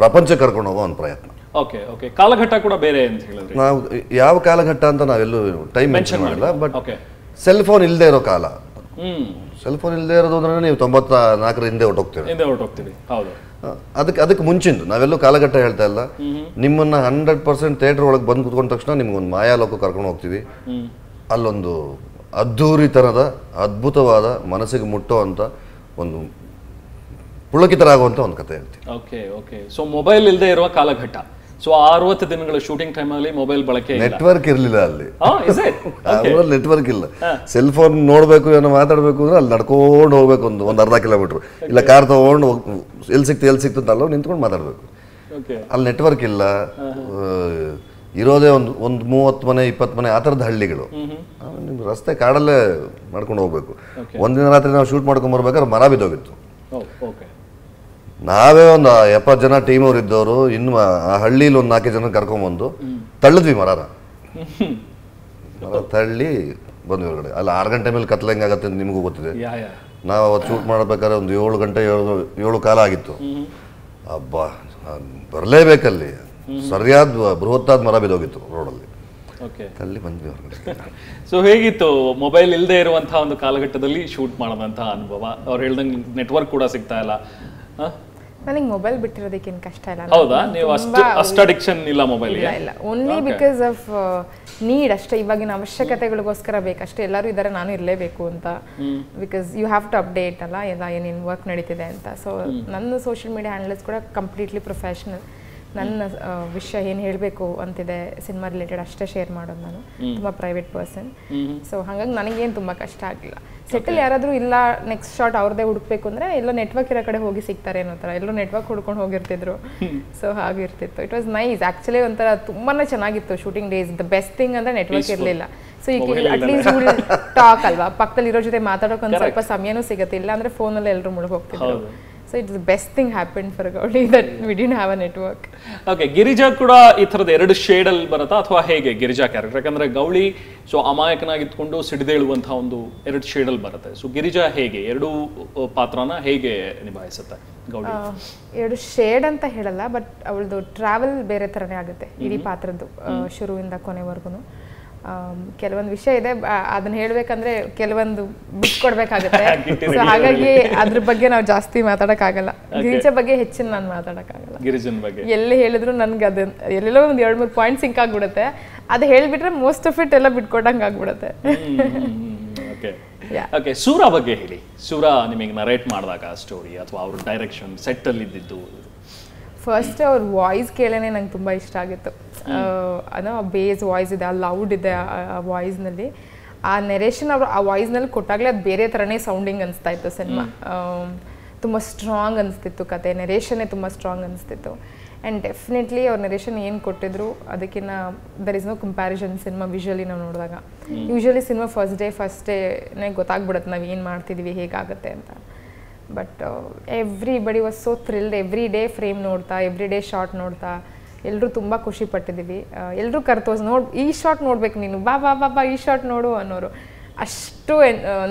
ಪ್ರಪಂಚಕ್ಕೆ ಕರ್ಕೊಂಡು ಹೋಗೋ ಒಂದು ಪ್ರಯತ್ನ. ಓಕೆ ಓಕೆ ಕಾಲಘಟ್ಟ ಕೂಡ ಬೇರೆ ಅಂತ ಹೇಳಿದ್ರೆ ನಾವು ಯಾವ ಕಾಲಘಟ್ಟ ಅಂತ ನಾವೆಲ್ಲೂ ಟೈಮ್ ಮೆನ್ಷನ್ ಮಾಡಿಲ್ಲ. ಬಟ್ ಸೆಲ್ ಫೋನ್ ಇಲ್ಲದೆ ಇರೋ ಕಾಲ, ಸೆಲ್ ಫೋನ್ ಇಲ್ಲದೆ ಇರೋದು ಅಂದ್ರೆ ನೀವು ತೊಂಬತ್ತ ನಾಲ್ಕರ ಹಿಂದೆ ಹೊಟ್ಟೋಗ್ತೀವಿ. ಅದಕ್ಕೆ ಅದಕ್ಕೆ ಮುಂಚಿಂದು ನಾವೆಲ್ಲೂ ಕಾಲಘಟ್ಟ ಹೇಳ್ತಾ ಇಲ್ಲ. ನಿಮ್ಮನ್ನ ಹಂಡ್ರೆಡ್ ಪರ್ಸೆಂಟ್ ಥಿಯೇಟರ್ ಒಳಗೆ ಬಂದು ಕುತ್ಕೊಂಡ ತಕ್ಷಣ ನಿಮ್ಗೊಂದು ಮಾಯಾಲೋಕ ಕರ್ಕೊಂಡು ಹೋಗ್ತೀವಿ. ಅಲ್ಲೊಂದು ಅದ್ಧೂರಿತನದ ಅದ್ಭುತವಾದ ಮನಸ್ಸಿಗೆ ಮುಟ್ಟುವಂಥ ಒಂದು ಪುಳಕಿತರಾಗುವಂಥ ಒಂದು ಕಥೆ ಹೇಳ್ತೀವಿ. ಓಕೆ ಓಕೆ ಸೊ ಮೊಬೈಲ್ ಇಲ್ಲದೆ ಇರುವ ಕಾಲಘಟ್ಟ. ಸೊ ಅರವತ್ತು ದಿನಗಳ ಶೂಟಿಂಗ್ ಟೈಮಲ್ಲಿ ಮೊಬೈಲ್ ಬಳಕೆ, ನೆಟ್ವರ್ಕ್ ಇರಲಿಲ್ಲ ಅಲ್ಲಿ, ಅವರಲ್ಲಿ ನೆಟ್ವರ್ಕ್ ಇಲ್ಲ. ಸೆಲ್ ಫೋನ್ ನೋಡಬೇಕು ಏನೋ ಮಾತಾಡಬೇಕು ಅಂದರೆ ಅಲ್ಲಿ ನಡ್ಕೊಂಡು ಹೋಗ್ಬೇಕು ಒಂದು ಒಂದು ಅರ್ಧ ಕಿಲೋಮೀಟ್ರ್, ಇಲ್ಲ ಕಾರ್ ತೊಗೊಂಡು ಎಲ್ಲಿ ಸಿಕ್ತು ಎಲ್ಲಿ ಸಿಕ್ತು ಅಂತ ಅಲ್ಲೋ ನಿಂತ್ಕೊಂಡು ಮಾತಾಡಬೇಕು. ಅಲ್ಲಿ ನೆಟ್ವರ್ಕ್ ಇಲ್ಲ. ಇರೋದೇ ಒಂದು ಒಂದು ಮೂವತ್ತು ಮನೆ ಇಪ್ಪತ್ತು ಮನೆ ಆ ಥರದ ಹಳ್ಳಿಗಳು. ಆಮೇಲೆ ನಿಮ್ಗೆ ರಸ್ತೆ ಕಾಡಲ್ಲೇ ಮಾಡ್ಕೊಂಡು ಹೋಗ್ಬೇಕು. ಒಂದಿನ ರಾತ್ರಿ ನಾವು ಶೂಟ್ ಮಾಡ್ಕೊಂಬರ್ಬೇಕಾದ್ರೆ ಮರ ಬಿದ್ದೋಗಿತ್ತು. ನಾವೇ ಒಂದು ಎಪ್ಪತ್ತು ಜನ ಟೀಮ್ ಅವ್ರು ಇದ್ದವರು, ಇನ್ನು ಆ ಹಳ್ಳಿಲಿ ಒಂದು ನಾಲ್ಕು ಜನ ಕರ್ಕೊಂಬಂದು ತಳ್ಳಿದ್ವಿ ಮರಾರ. ಮರ ತಳ್ಳಿ ಬಂದ್ವಿ ಹೊರಗಡೆ. ಅಲ್ಲಿ ಆರು ಗಂಟೆ ಮೇಲೆ ಕತ್ಲೆ ಹೆಂಗಾಗತ್ತೆ ಅಂತ ನಿಮಗೂ ಗೊತ್ತಿದೆ. ನಾವು ಅವತ್ತು ಶೂಟ್ ಮಾಡ್ಬೇಕಾದ್ರೆ ಒಂದು ಏಳು ಗಂಟೆ ಏಳು ಏಳು ಕಾಲ ಆಗಿತ್ತು. ಅಬ್ಬಾ ಬರಲೇಬೇಕಲ್ಲಿ, ಸರಿಯಾದ ಬೃಹತ್ತಾದ ಮರ ಬಿದ್ದೋಗಿತ್ತು ರೋಡಲ್ಲಿ. ಅಲ್ಲಿ ಬಂದ್ವಿ ಹೊರಗಡೆ. ಸೊ ಹೇಗಿತ್ತು ಮೊಬೈಲ್ ಇಲ್ಲದೆ ಇರುವಂತಹ ಒಂದು ಕಾಲಘಟ್ಟದಲ್ಲಿ ಶೂಟ್ ಮಾಡೋದಂತಹ ಅನುಭವ? ಅವ್ರು ಹೇಳ್ದಂಗೆ ನೆಟ್ವರ್ಕ್ ಕೂಡ ಸಿಗ್ತಾ ಇಲ್ಲ. ನನಗೆ ಮೊಬೈಲ್ ಬಿಟ್ಟಿರೋದಕ್ಕೇನು ಕಷ್ಟ ಇಲ್ಲ. ಹೌದಾ, ನೀವು ಅಷ್ಟು ಅಷ್ಟು ಅಡಿಕ್ಷನ್ ಇಲ್ಲ ಮೊಬೈಲ್? ಇಲ್ಲ, ಓನ್ಲಿ ಬಿಕಾಸ್ ಆಫ್ ನೀಡ್ ಅಷ್ಟೇ. ಇವಾಗಿನ ಅವಶ್ಯಕತೆಗಳಿಗೋಸ್ಕರ ಬೇಕಷ್ಟೇ. ಎಲ್ಲರೂ ಇದ್ದಾರೆ, ನಾನು ಇರಲೇಬೇಕು ಅಂತ. Because you have to update ಅಲ್ಲ ಎಲ್ಲ ಏನೇನು ವರ್ಕ್ ನಡೀತಿದೆ ಅಂತ. ಸೊ ನನ್ನ ಸೋಷಿಯಲ್ ಮೀಡಿಯಾ ಹ್ಯಾಂಡಲ್ಸ್ ಕೂಡ ಕಂಪ್ಲೀಟ್ಲಿ ಪ್ರೊಫೆಷನಲ್. ನನ್ನ ವಿಷಯ ಏನು ಹೇಳಬೇಕು ಅಂತಿದೆ ಸಿನಿಮಾ ರಿಲೇಟೆಡ್ ಅಷ್ಟೇ ಶೇರ್ ಮಾಡೋದು. ನಾನು ತುಂಬ ಪ್ರೈವೇಟ್ ಪರ್ಸನ್. ಸೊ ಹಾಗಾಗಿ ನನಗೇನು ತುಂಬ ಕಷ್ಟ ಆಗಿಲ್ಲ. ಸೆಟಲ್ ಯಾರಾದರೂ ಇಲ್ಲ ನೆಕ್ಸ್ಟ್ ಶಾರ್ಟ್ ಅವ್ರದೇ ಹುಡುಕ್ಬೇಕು ಅಂದರೆ ಎಲ್ಲೋ ನೆಟ್ವರ್ಕ್ ಇರೋ ಕಡೆ ಹೋಗಿ ಸಿಗ್ತಾರೆ ಅನ್ನೋ ಥರ ಎಲ್ಲೋ ನೆಟ್ವರ್ಕ್ ಹುಡ್ಕೊಂಡು ಹೋಗಿರ್ತಿದ್ರು. ಸೊ ಹಾಗಿರ್ತಿತ್ತು. It was nice actually. ಒಂಥರ ತುಂಬಾ ಚೆನ್ನಾಗಿತ್ತು shooting days. The best thing ಅಂದರೆ ನೆಟ್ವರ್ಕ್ ಇರಲಿಲ್ಲ. ಸೊ ಈಗ ಅಟ್ಲೀಸ್ಟ್ ಟಾಕ್ ಅಲ್ವಾ, ಪಕ್ಕದಲ್ಲಿ ಇರೋ ಜೊತೆ ಮಾತಾಡೋಕೆ ಒಂದು ಸ್ವಲ್ಪ ಸಮಯನೂ ಸಿಗುತ್ತೆ. ಇಲ್ಲ ಅಂದರೆ ಫೋನಲ್ಲಿ ಎಲ್ಲರೂ ಮುಳುಗೋಗ್ತಿದ್ರು. So it's the best thing happened for Gaudi that we didn't have a network. Okay, Girija kuda ee tarada eradu shade alli barata athwa hege Girija character? Yakandre Gaudi so amayakanagi ittukondo sidideluvantu ondu eradu shade alli barate. So Girija hege eradu paatrana hege nibhayisutte Gaudi? Eradu shade anta helalla, but avuldu travel bere tarane agutte. Idi paatraddu shuru inda kone vargunu ಕೆಲವೊಂದು ವಿಷಯ ಇದೆ ಅದನ್ನ ಹೇಳಬೇಕಂದ್ರೆ ಕೆಲವೊಂದು ಬಿಟ್ಕೊಡ್ಬೇಕಾಗುತ್ತೆ. So ಹಾಗಾಗಿ ಅದ್ರ ಬಗ್ಗೆ ನಾವು ಜಾಸ್ತಿ ಮಾತಾಡಕ್ಕಾಗಲ್ಲ. ಗಿರಿಜಾ ಬಗ್ಗೆ ಹೆಚ್ಚಿನ ನಾನು ಮಾತಾಡಕ್ಕಾಗಲ್ಲ. ಗಿರಿಜನ್ ಬಗ್ಗೆ ಎಲ್ಲಿ ಹೇಳಿದ್ರು ನನ್ಗೆ ಅದ ಎಲ್ಲೆಲ್ಲೋ ಒಂದು ಎರಡು ಮೂರು ಪಾಯಿಂಟ್ ಸಿಂಕ್ ಆಗ್ಬಿಡುತ್ತೆ. ಅದು ಹೇಳ್ಬಿಟ್ರೆ ಮೋಸ್ಟ್ ಆಫ್ ಇಟ್ ಎಲ್ಲ ಬಿಟ್ಕೊಡಂಗೆ ಆಗ್ಬಿಡುತ್ತೆ. ಓಕೆ, ಸೂರಾ ಬಗ್ಗೆ ಹೇಳಿ. ಸೂರಾ ನಿಮಗೆ ನರೇಟ್ ಮಾಡಿದಾಗ ಸ್ಟೋರಿ ಅಥವಾ ಅವ್ರ ಡೈರೆಕ್ಷನ್ ಸೆಟ್ ಅಲ್ಲಿ ಇದ್ದಿದ್ದು ಫಸ್ಟ್ ಅವ್ರ ವಾಯ್ಸ್ ಕೇಳೇನೆ ನಂಗೆ ತುಂಬ ಇಷ್ಟ ಆಗಿತ್ತು. ಅನ್ನೋ ಆ ಬೇಸ್ ವಾಯ್ಸ್ ಇದೆ, ಆ ಲೌಡ್ ಇದೆ, ಆ ವಾಯ್ಸ್ನಲ್ಲಿ ಆ ನೆರೇಷನ್ ಅವರು ಆ ವಾಯ್ಸ್ನಲ್ಲಿ ಕೊಟ್ಟಾಗಲೇ ಅದು ಬೇರೆ ಥರನೇ ಸೌಂಡಿಂಗ್ ಅನಿಸ್ತಾ ಇತ್ತು. ಸಿನಿಮಾ ತುಂಬ ಸ್ಟ್ರಾಂಗ್ ಅನಿಸ್ತಿತ್ತು, ಕತೆ ನೆರೇಷನ್ನೇ ತುಂಬ ಸ್ಟ್ರಾಂಗ್ ಅನಿಸ್ತಿತ್ತು. ಆ್ಯಂಡ್ ಡೆಫಿನೆಟ್ಲಿ ಅವ್ರ ನೆರೇಷನ್ ಏನು ಕೊಟ್ಟಿದ್ರು ಅದಕ್ಕಿಂತ there is no comparison. Cinema visually ನಾವು ನೋಡಿದಾಗ usually cinema first day first ಡೇನೇ ಗೊತ್ತಾಗ್ಬಿಡುತ್ತೆ ನಾವು ಏನು ಮಾಡ್ತಿದ್ವಿ ಹೇಗಾಗುತ್ತೆ ಅಂತ. But everybody was so thrilled. Every day frame ನೋಡ್ತಾ, ಎವ್ರಿ ಡೇ ಶಾರ್ಟ್ ನೋಡ್ತಾ ಎಲ್ಲರೂ ತುಂಬ ಖುಷಿ ಪಟ್ಟಿದ್ದೀವಿ. ಎಲ್ಲರೂ ಕರ್ತೋಸ್ ನೋಡಿ ಈ ಶಾರ್ಟ್ ನೋಡ್ಬೇಕು ನೀನು, ಬಾ ಬಾ ಬಾ ಬಾ ಈ ಶಾರ್ಟ್ ನೋಡು ಅನ್ನೋರು ಅಷ್ಟು.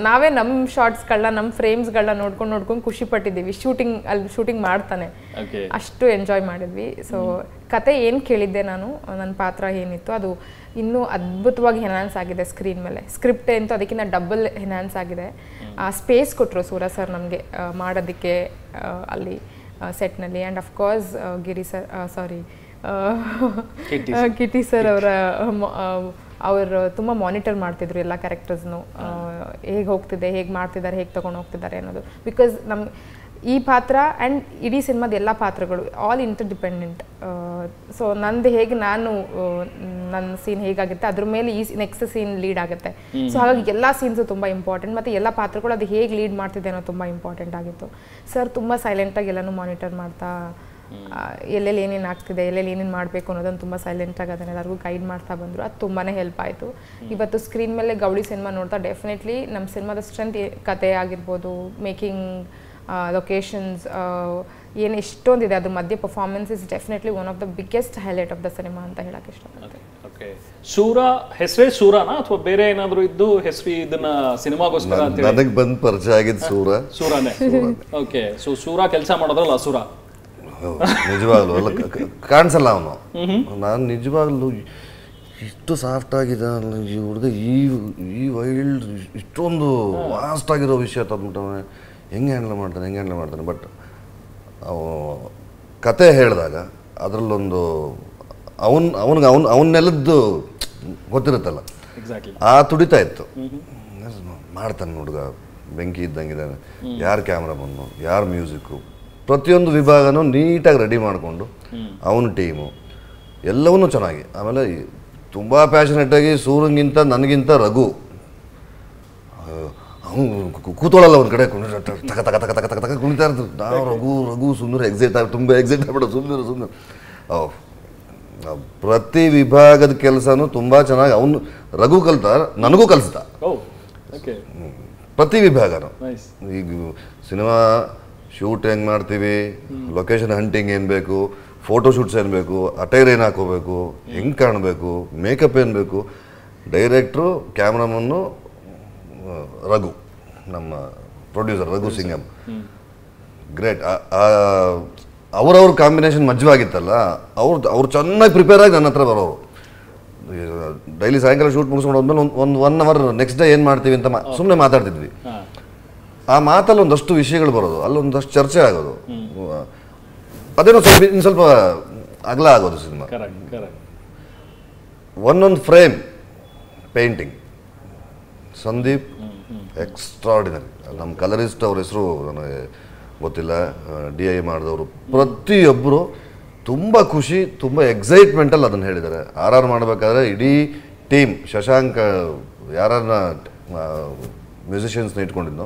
ನಾವೇ ನಮ್ಮ ಶಾರ್ಟ್ಸ್ಗಳನ್ನ ನಮ್ಮ ಫ್ರೇಮ್ಸ್ಗಳನ್ನ ನೋಡ್ಕೊಂಡು ನೋಡ್ಕೊಂಡು ಖುಷಿ ಪಟ್ಟಿದ್ದೀವಿ. ಶೂಟಿಂಗ್ ಅಲ್ಲಿ ಶೂಟಿಂಗ್ ಮಾಡ್ತಾನೆ ಅಷ್ಟು ಎಂಜಾಯ್ ಮಾಡಿದ್ವಿ. ಸೊ ಕತೆ ಏನು ಕೇಳಿದ್ದೆ ನಾನು, ನನ್ನ ಪಾತ್ರ ಏನಿತ್ತು ಅದು ಇನ್ನೂ ಅದ್ಭುತವಾಗಿ ಎನ್ಹಾನ್ಸ್ ಆಗಿದೆ ಸ್ಕ್ರೀನ್ ಮೇಲೆ. ಸ್ಕ್ರಿಪ್ಟ್ ಅಂತೂ ಅದಕ್ಕಿಂತ ಡಬಲ್ ಎನ್ಹಾನ್ಸ್ ಆಗಿದೆ. ಆ ಸ್ಪೇಸ್ ಕೊಟ್ಟರು ಸೂರಾ ಸರ್ ನಮಗೆ ಮಾಡೋದಕ್ಕೆ ಅಲ್ಲಿ ಸೆಟ್ನಲ್ಲಿ. And of course Giri sir sorry Kitty sir ಅವರ ಅವರು ತುಂಬ ಮಾನಿಟರ್ ಮಾಡ್ತಿದ್ರು ಎಲ್ಲ ಕ್ಯಾರೆಕ್ಟರ್ಸ್ನು, ಹೇಗೆ ಹೋಗ್ತಿದೆ, ಹೇಗೆ ಮಾಡ್ತಿದ್ದಾರೆ, ಹೇಗೆ ತೊಗೊಂಡು ಹೋಗ್ತಿದ್ದಾರೆ ಅನ್ನೋದು. ಬಿಕಾಸ್ ನಮ್ಮ ಈ ಪಾತ್ರ ಆ್ಯಂಡ್ ಇಡೀ ಸಿನಿಮಾದ ಎಲ್ಲ ಪಾತ್ರಗಳು ಆಲ್ ಇಂಟರ್ ಡಿಪೆಂಡೆಂಟ್. ಸೊ ನಂದು ಹೇಗೆ ನಾನು ನನ್ನ ಸೀನ್ ಹೇಗಾಗುತ್ತೆ ಅದ್ರ ಮೇಲೆ ಈ ನೆಕ್ಸ್ಟ್ ಸೀನ್ ಲೀಡ್ ಆಗುತ್ತೆ. ಸೊ ಹಾಗಾಗಿ ಎಲ್ಲ ಸೀನ್ಸು ತುಂಬ ಇಂಪಾರ್ಟೆಂಟ್ ಮತ್ತು ಎಲ್ಲ ಪಾತ್ರಗಳು ಅದು ಹೇಗೆ ಲೀಡ್ ಮಾಡ್ತಿದೆ ಅನ್ನೋದು ತುಂಬ ಇಂಪಾರ್ಟೆಂಟ್ ಆಗಿತ್ತು. ಸರ್ ತುಂಬ ಸೈಲೆಂಟಾಗಿ ಎಲ್ಲನೂ ಮಾನಿಟರ್ ಮಾಡ್ತಾ ಎಲ್ಲೆಲ್ಲಿ ಏನೇನು ಆಗ್ತಿದೆ, ಎಲ್ಲೆಲ್ಲಿ ಏನೇನು ಮಾಡಬೇಕು ಅನ್ನೋದನ್ನು ತುಂಬ ಸೈಲೆಂಟಾಗಿ ಅದನ್ನು ಎಲ್ಲರಿಗೂ ಗೈಡ್ ಮಾಡ್ತಾ ಬಂದರು. ಅದು ತುಂಬಾ ಹೆಲ್ಪ್ ಆಯಿತು. ಇವತ್ತು ಸ್ಕ್ರೀನ್ ಮೇಲೆ ಗೌಳಿ ಸಿನಿಮಾ ನೋಡ್ತಾ ಡೆಫಿನೆಟ್ಲಿ ನಮ್ಮ ಸಿನಿಮಾದ ಸ್ಟ್ರೆಂತ್ ಕತೆ ಆಗಿರ್ಬೋದು, ಮೇಕಿಂಗ್, ಲೊಕೇಶನ್ಸ್ ಏನು ಎಷ್ಟೊಂದಿದೆ ಅದ್ರ ಮಧ್ಯೆ performance is definitely one of the biggest highlight of the cinema ಅಂತ ಹೇಳಕ್ಕೆ ಇಷ್ಟಪಡ್ತೀನಿ. ಓಕೆ, ಸೂರಾ ಹೆಸರೇ ಸೂರಾನಾ ಅಥವಾ ಬೇರೆ ಏನಾದರೂ ಇದ್ದು ಹೆಸರು ಇದನ್ನ ಸಿನಿಮಾಗೋಸ್ಕರ ಅಂತ ನನಗೆ ಬಂದು ಪರಿಚಯ ಆಗಿದ್ದು ಸೂರಾ ಸೂರಾನೇ. ಓಕೆ, ಸೊ ಸೂರಾ ಕೆಲಸ ಮಾಡೋದ್ರಲ್ಲ ಸೂರಾ ನಿಜವಾಗ್ಲೂ ಅಲ್ಲ ಕಾಣಿಸಲ್ಲ ಅವನು. ನಾನು ನಿಜವಾಗ್ಲೂ ಇಷ್ಟು ಸಾಫ್ಟ್ ಆಗಿದೆ ಈ ಹುಡುಗ, ಈ ಈ ವೈಲ್ಡ್ ಇಷ್ಟೊಂದು ವಾಸ್ಟ್ ಆಗಿರೋ ವಿಷಯ ತಂದ್ಬಿಟ್ಟವನೇ, ಹೆಂಗೆ ಹ್ಯಾಂಡಲ್ ಮಾಡ್ತಾನೆ ಹೆಂಗೆ ಹ್ಯಾಂಡಲ್ ಮಾಡ್ತಾನೆ ಬಟ್ ಕತೆ ಹೇಳಿದಾಗ ಅದರಲ್ಲೊಂದು ಅವನ್ ಅವನಿಗೆ ಅವ್ನು ಅವನ್ನೆಲ್ಲದ್ದು ಗೊತ್ತಿರುತ್ತಲ್ಲ ಆ ತುಡಿತಾ ಇತ್ತು. ಮಾಡ್ತಾನೆ ಹುಡುಗ ಬೆಂಕಿ ಇದ್ದಂಗಿದ್ದಾನೆ, ಯಾರು ಕ್ಯಾಮ್ರಾ ಬಂದು ಯಾರು ಮ್ಯೂಸಿಕ್ಕು ಪ್ರತಿಯೊಂದು ವಿಭಾಗನೂ ನೀಟಾಗಿ ರೆಡಿ ಮಾಡಿಕೊಂಡು ಅವನ ಟೀಮು ಎಲ್ಲವನ್ನೂ ಚೆನ್ನಾಗಿ. ಆಮೇಲೆ ತುಂಬ ಪ್ಯಾಷನೇಟಾಗಿ ಸೂರಂಗಿಂತ ನನಗಿಂತ ರಘು ಅವನು ಕೂತೋಳಲ್ಲ ಒಂದು ಕಡೆ ತಕ ತಕ ತಕ ತಕ ತಕ ತಕ ಕುಣಿತಾ ಇರ್ತಾರೆ. ನಾವು ರಘು ರಘು ಸುಂದರ ಎಕ್ಸೈಟ್ ಆಗಿ ತುಂಬ ಎಕ್ಸೈಟ್ ಆಗ್ಬಿಡೋ ಸುಂದರ ಸುಂದರ ಓಹ್ ಪ್ರತಿ ವಿಭಾಗದ ಕೆಲಸನೂ ತುಂಬ ಚೆನ್ನಾಗಿ ಅವನು ರಘು ಕಲಿತ ನನಗೂ ಕಲಿಸ್ದ ಪ್ರತಿ ವಿಭಾಗನೂ. ಈಗ ಸಿನಿಮಾ ಶೂಟ್ ಹೆಂಗೆ ಮಾಡ್ತೀವಿ, ಲೊಕೇಶನ್ ಹಂಟಿಂಗ್ ಏನು ಬೇಕು, ಫೋಟೋ ಶೂಟ್ಸ್ ಏನು ಬೇಕು, ಅಟೈರ್ ಏನು ಹಾಕೋಬೇಕು, ಹೆಂಗೆ ಕಾಣಬೇಕು, ಮೇಕಪ್ ಏನು ಬೇಕು, ಡೈರೆಕ್ಟ್ರು ಕ್ಯಾಮ್ರಾಮನ್ನು ರಘು, ನಮ್ಮ ಪ್ರೊಡ್ಯೂಸರ್ ರಘು ಸಿಂಗಮ್ ಗ್ರೇಟ್. ಅವರವ್ರ ಕಾಂಬಿನೇಷನ್ ಮಜವಾಗಿತ್ತಲ್ಲ, ಅವ್ರದ್ದು ಅವ್ರು ಚೆನ್ನಾಗಿ ಪ್ರಿಪೇರ್ ಆಗಿ ನನ್ನ ಹತ್ರ ಬರೋರು. ಡೈಲಿ ಸಾಯಂಕಾಲ ಶೂಟ್ ಮುಗಿಸ್ಕೊಂಡು ಹೋದ್ಮೇಲೆ ಒಂದು ಒಂದು ಒನ್ ಅವರ್ ನೆಕ್ಸ್ಟ್ ಡೇ ಏನು ಮಾಡ್ತೀವಿ ಅಂತ ಸುಮ್ಮನೆ ಮಾತಾಡ್ತಿದ್ವಿ. ಆ ಮಾತಲ್ಲಿ ಒಂದಷ್ಟು ವಿಷಯಗಳು ಬರೋದು, ಅಲ್ಲೊಂದಷ್ಟು ಚರ್ಚೆ ಆಗೋದು, ಅದೇನೋ ಸ್ವಲ್ಪ ಇನ್ನು ಸ್ವಲ್ಪ ಅಗಲ ಆಗೋದು ಸಿನಿಮಾ. ಒಂದೊಂದು ಫ್ರೇಮ್ ಪೇಂಟಿಂಗ್ ಸಂದೀಪ್ ಎಕ್ಸ್ಟ್ರಾರ್ಡಿನರಿ. ನಮ್ಮ ಕಲರಿಸ್ಟ್ ಅವ್ರ ಹೆಸರು ನನಗೆ ಗೊತ್ತಿಲ್ಲ, ಡಿ ಐ ಮಾಡಿದವರು. ಪ್ರತಿಯೊಬ್ಬರು ತುಂಬ ಖುಷಿ ತುಂಬ ಎಕ್ಸೈಟ್ಮೆಂಟಲ್ಲಿ ಅದನ್ನು ಹೇಳಿದ್ದಾರೆ. ಆರ್ ಆರ್ ಮಾಡಬೇಕಾದ್ರೆ ಇಡೀ ಟೀಮ್ ಶಶಾಂಕ ಯಾರನ್ನ ಮ್ಯೂಸಿಷಿಯನ್ಸ್ನ ಇಟ್ಕೊಂಡಿದ್ದು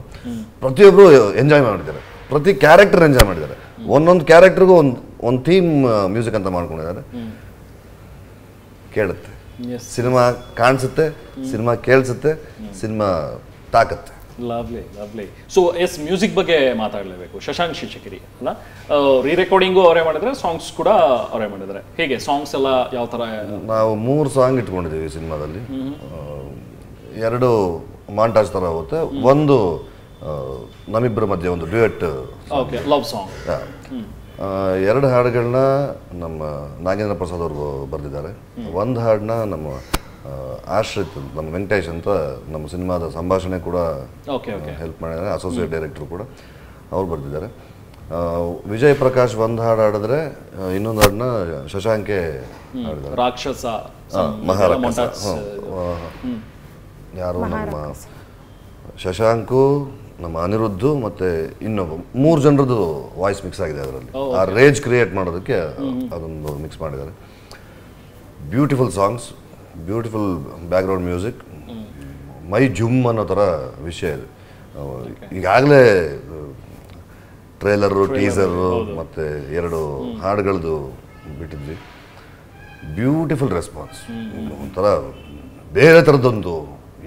ಪ್ರತಿಯೊಬ್ಬರು ಎಂಜಾಯ್ ಮಾಡಿದ್ದಾರೆ, ಪ್ರತಿ ಕ್ಯಾರೆಕ್ಟರ್ ಎಂಜಾಯ್ ಮಾಡಿದ್ದಾರೆ. ಒಂದೊಂದು ಕ್ಯಾರೆಕ್ಟರ್ಗೂ ಒಂದು ಒಂದು ಥೀಮ್ ಮ್ಯೂಸಿಕ್ ಅಂತ ಮಾಡ್ಕೊಂಡಿದ್ದಾರೆ. ಕೇಳುತ್ತೆ ಸಿನಿಮಾ, ಕಾಣಿಸುತ್ತೆ ಸಿನಿಮಾ, ಕೇಳಿಸುತ್ತೆ ಸಿನಿಮಾ, ತಾಕತ್ತೆ. Lovely lovely. So yes, music ಬಗ್ಗೆ ಮಾತಾಡಲೇಬೇಕು. ಶಶಾಂಕ್ ಶಿಕ್ಷಕರಿ ಅಲ್ಲ, ರೀ ರೆಕಾರ್ಡಿಂಗು ಅವರೇ ಮಾಡಿದರೆ, ಸಾಂಗ್ಸ್ ಕೂಡ ಅವರೇ ಮಾಡಿದ್ದಾರೆ. ಹೇಗೆ ಸಾಂಗ್ಸ್ ಎಲ್ಲ ಯಾವ ಥರ? ನಾವು ಮೂರು ಸಾಂಗ್ ಇಟ್ಕೊಂಡಿದ್ದೀವಿ ಸಿನಿಮಾದಲ್ಲಿ. ಎರಡು ಮಾಂಟಾಜ್ ಥರ ಹೋಗುತ್ತೆ, ಒಂದು ನಮ್ಮಿಬ್ಬರ ಮಧ್ಯೆ ಒಂದು ಡ್ಯೂಯೆಟ್ ಲವ್ ಸಾಂಗ್. ಎರಡು ಹಾಡುಗಳನ್ನ ನಮ್ಮ ನಾಗೇಂದ್ರ ಪ್ರಸಾದ್ ಅವ್ರಿಗೂ ಬರೆದಿದ್ದಾರೆ, ಒಂದು ಹಾಡನ್ನ ನಮ್ಮ Ashrit, Venkatesh ಅಂತ ನಮ್ಮ ಸಿನಿಮಾದ ಸಂಭಾಷಣೆ ಕೂಡ ಹೆಲ್ಪ್ ಮಾಡಿದ್ದಾರೆ, ಅಸೋಸಿಯೇಟ್ ಡೈರೆಕ್ಟರ್ ಕೂಡ ಅವರು ಬರ್ತಿದ್ದಾರೆ. ವಿಜಯ್ ಪ್ರಕಾಶ್ ಒಂದು ಹಾಡು ಆಡಿದ್ರೆ ಇನ್ನೊಂದು ಹಾಡನ್ನ ಶಶಾಂಕೆ ಹಾಡಿದ್ದಾರೆ, ರಾಕ್ಷಸ ಮಹಾರಾಜ ಯಾರು ನಮ್ಮ ಶಶಾಂಕು, ನಮ್ಮ ಅನಿರುದ್ಧು ಮತ್ತೆ ಇನ್ನೊಬ್ಬ ಮೂರು ಜನರದ್ದು ವಾಯ್ಸ್ ಮಿಕ್ಸ್ ಆಗಿದೆ ಅದರಲ್ಲಿ, ಆ ರೇಂಜ್ ಕ್ರಿಯೇಟ್ ಮಾಡೋದಕ್ಕೆ ಅದೊಂದು ಮಿಕ್ಸ್ ಮಾಡಿದ್ದಾರೆ. Beautiful songs, beautiful background music, ಮೈ ಜುಮ್ ಅನ್ನೋ ಥರ ವಿಷಯ ಇದೆ. ಈಗಾಗಲೇ ಟ್ರೇಲರು, ಟೀಸರು ಮತ್ತು ಎರಡು ಹಾಡುಗಳದ್ದು ಬಿಟ್ಟಿದ್ವಿ. ಬ್ಯೂಟಿಫುಲ್ ರೆಸ್ಪಾನ್ಸ್, ಒಂಥರ ಬೇರೆ ಥರದ್ದೊಂದು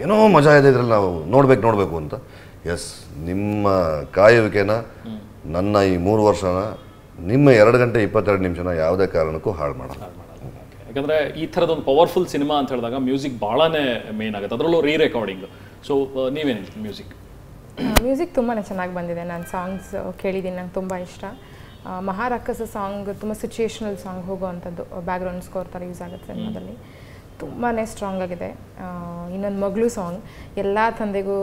ಏನೋ ಮಜಾ ಇದೆ ಇದರಲ್ಲಿ, ನಾವು ನೋಡ್ಬೇಕು ನೋಡಬೇಕು ಅಂತ. ಎಸ್, ನಿಮ್ಮ ಕಾಯುವಿಕೆನ, ನನ್ನ ಈ ಮೂರು ವರ್ಷನ, ನಿಮ್ಮ ಎರಡು ಗಂಟೆ ಇಪ್ಪತ್ತೆರಡು ನಿಮಿಷನ ಯಾವುದೇ ಕಾರಣಕ್ಕೂ ಹಾಳು ಮಾಡೋಣ. ಯಾಕಂದರೆ ಈ ಥರದೊಂದು ಪವರ್ಫುಲ್ ಸಿನಿಮಾ ಅಂತ ಹೇಳಿದಾಗ ಮ್ಯೂಸಿಕ್ ಭಾಳನೇ ಮೇನ್ ಆಗುತ್ತೆ, ಅದರಲ್ಲೂ ರೀ ರೆಕಾರ್ಡಿಂಗ್. ಸೊ ನೀವೇನು ಹೇಳ್ತೀವಿ? ಮ್ಯೂಸಿಕ್ ಮ್ಯೂಸಿಕ್ ತುಂಬಾ ಚೆನ್ನಾಗಿ ಬಂದಿದೆ. ನಾನು ಸಾಂಗ್ಸ್ ಕೇಳಿದ್ದೀನಿ, ನಂಗೆ ತುಂಬ ಇಷ್ಟ. ಮಹಾರಾಕಸ ಸಾಂಗ್ ತುಂಬ ಸಿಚುಯೇಷನಲ್ ಸಾಂಗ್ ಹೋಗೋವಂಥದ್ದು, ಬ್ಯಾಕ್ಗ್ರೌಂಡ್ ಸ್ಕೋರ್ ಥರ ಯೂಸ್ ಆಗುತ್ತೆ ಸಿನಿಮಾದಲ್ಲಿ, ತುಂಬಾ ಸ್ಟ್ರಾಂಗ್ ಆಗಿದೆ. ಇನ್ನೊಂದು ಮಗಳು ಸಾಂಗ್, ಎಲ್ಲ ತಂದೆಗೂ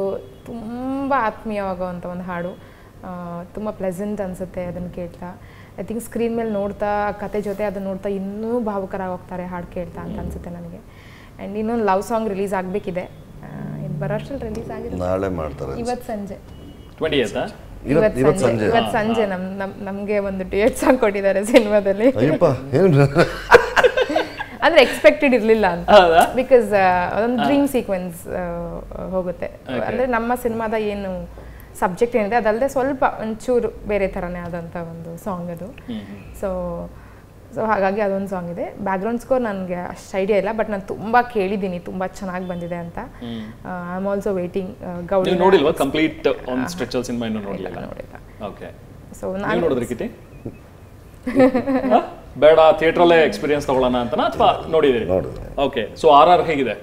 ತುಂಬ ಆತ್ಮೀಯವಾಗುವಂಥ ಒಂದು ಹಾಡು, ತುಂಬ ಪ್ಲೆಸೆಂಟ್ ಅನಿಸುತ್ತೆ ಅದನ್ನು ಕೇಳ್ತಾ. ಐ ಥಿಂಕ್ ಸ್ಕ್ರೀನ್ ಮೇಲೆ ನೋಡ್ತಾ, ಕತೆ ಜೊತೆ ಅದನ್ನು ನೋಡ್ತಾ ಇನ್ನೂ ಭಾವುಕರಾಗಿ ಹೋಗ್ತಾರೆ ಹಾಡು ಕೇಳ್ತಾ ಅಂತ ಅನಿಸುತ್ತೆ ನನಗೆ. ಆ್ಯಂಡ್ ಇನ್ನೊಂದು ಲವ್ ಸಾಂಗ್ ರಿಲೀಸ್ ಆಗಬೇಕಿದೆ, ಇದು ಬರೋಷ್ಟಲ್ಲಿ ರಿಲೀಸ್ ಆಗಿದೆ, ನಾಳೆ ಮಾಡ್ತಾರೆ, ಇವತ್ತು ಸಂಜೆ ಇವತ್ತು ಸಂಜೆ ಇವತ್ತು ಸಂಜೆ ನಮ್ಮ ನಮ್ಮ ನಮಗೆ ಒಂದು ಡ್ಯುಯೆಟ್ ಸಾಂಗ್ ಕೊಟ್ಟಿದ್ದಾರೆ ಸಿನಿಮಾದಲ್ಲಿ. ಅಂದರೆ ಎಕ್ಸ್ಪೆಕ್ಟೆಡ್ ಇರಲಿಲ್ಲ ಅಂತ, ಬಿಕಾಸ್ ಅದೊಂದು ಡ್ರೀಮ್ ಸೀಕ್ವೆನ್ಸ್ ಹೋಗುತ್ತೆ. ಅಂದರೆ ನಮ್ಮ ಸಿನಿಮಾದ ಏನು ಸಬ್ಜೆಕ್ಟ್ ಏನಿದೆ ಅದಲ್ಲದೆ ಸ್ವಲ್ಪ ಒಂಚೂರು ಬೇರೆ ಥರನೇ ಆದಂಥ ಒಂದು ಸಾಂಗ್ ಅದು. ಸೊ ಸೊ ಹಾಗಾಗಿ ಅದೊಂದು ಸಾಂಗ್ ಇದೆ. ಬ್ಯಾಕ್ಗ್ರೌಂಡ್ ಸ್ಕೋರ್ ನನಗೆ ಅಷ್ಟು ಐಡಿಯಾ ಇಲ್ಲ, ಬಟ್ ನಾನು ತುಂಬ ಕೇಳಿದ್ದೀನಿ, ತುಂಬ ಚೆನ್ನಾಗಿ ಬಂದಿದೆ ಅಂತ. I am also waiting. ಗೌಡಿ ನೋಡಿಲ್ವಾ ಕಂಪ್ಲೀಟ್ ಆನ್ ಸ್ಟ್ರೆಚ್ ಅಲ್ಲಿ ಸಿನಿಮಾ? ಇನ್ನೂ ನೋಡಲಿಲ್ಲ. ಓಕೆ, ಸೊ ನಾನು ನೋಡಿದ್ರೆ ಕಿತಿ ಬೇಡ ಥಿಯೇಟ್ರಲ್ಲೇ ಎಕ್ಸ್ಪೀರಿಯನ್ಸ್ ತಗೊಳ್ಳೋಣ ಅಂತನಾ ಅಥವಾ ನೋಡಿದ್ದೀರಿ? ಓಕೆ, ಸೊ ಆರ್ ಆರ್ ಹೇಗಿದೆ?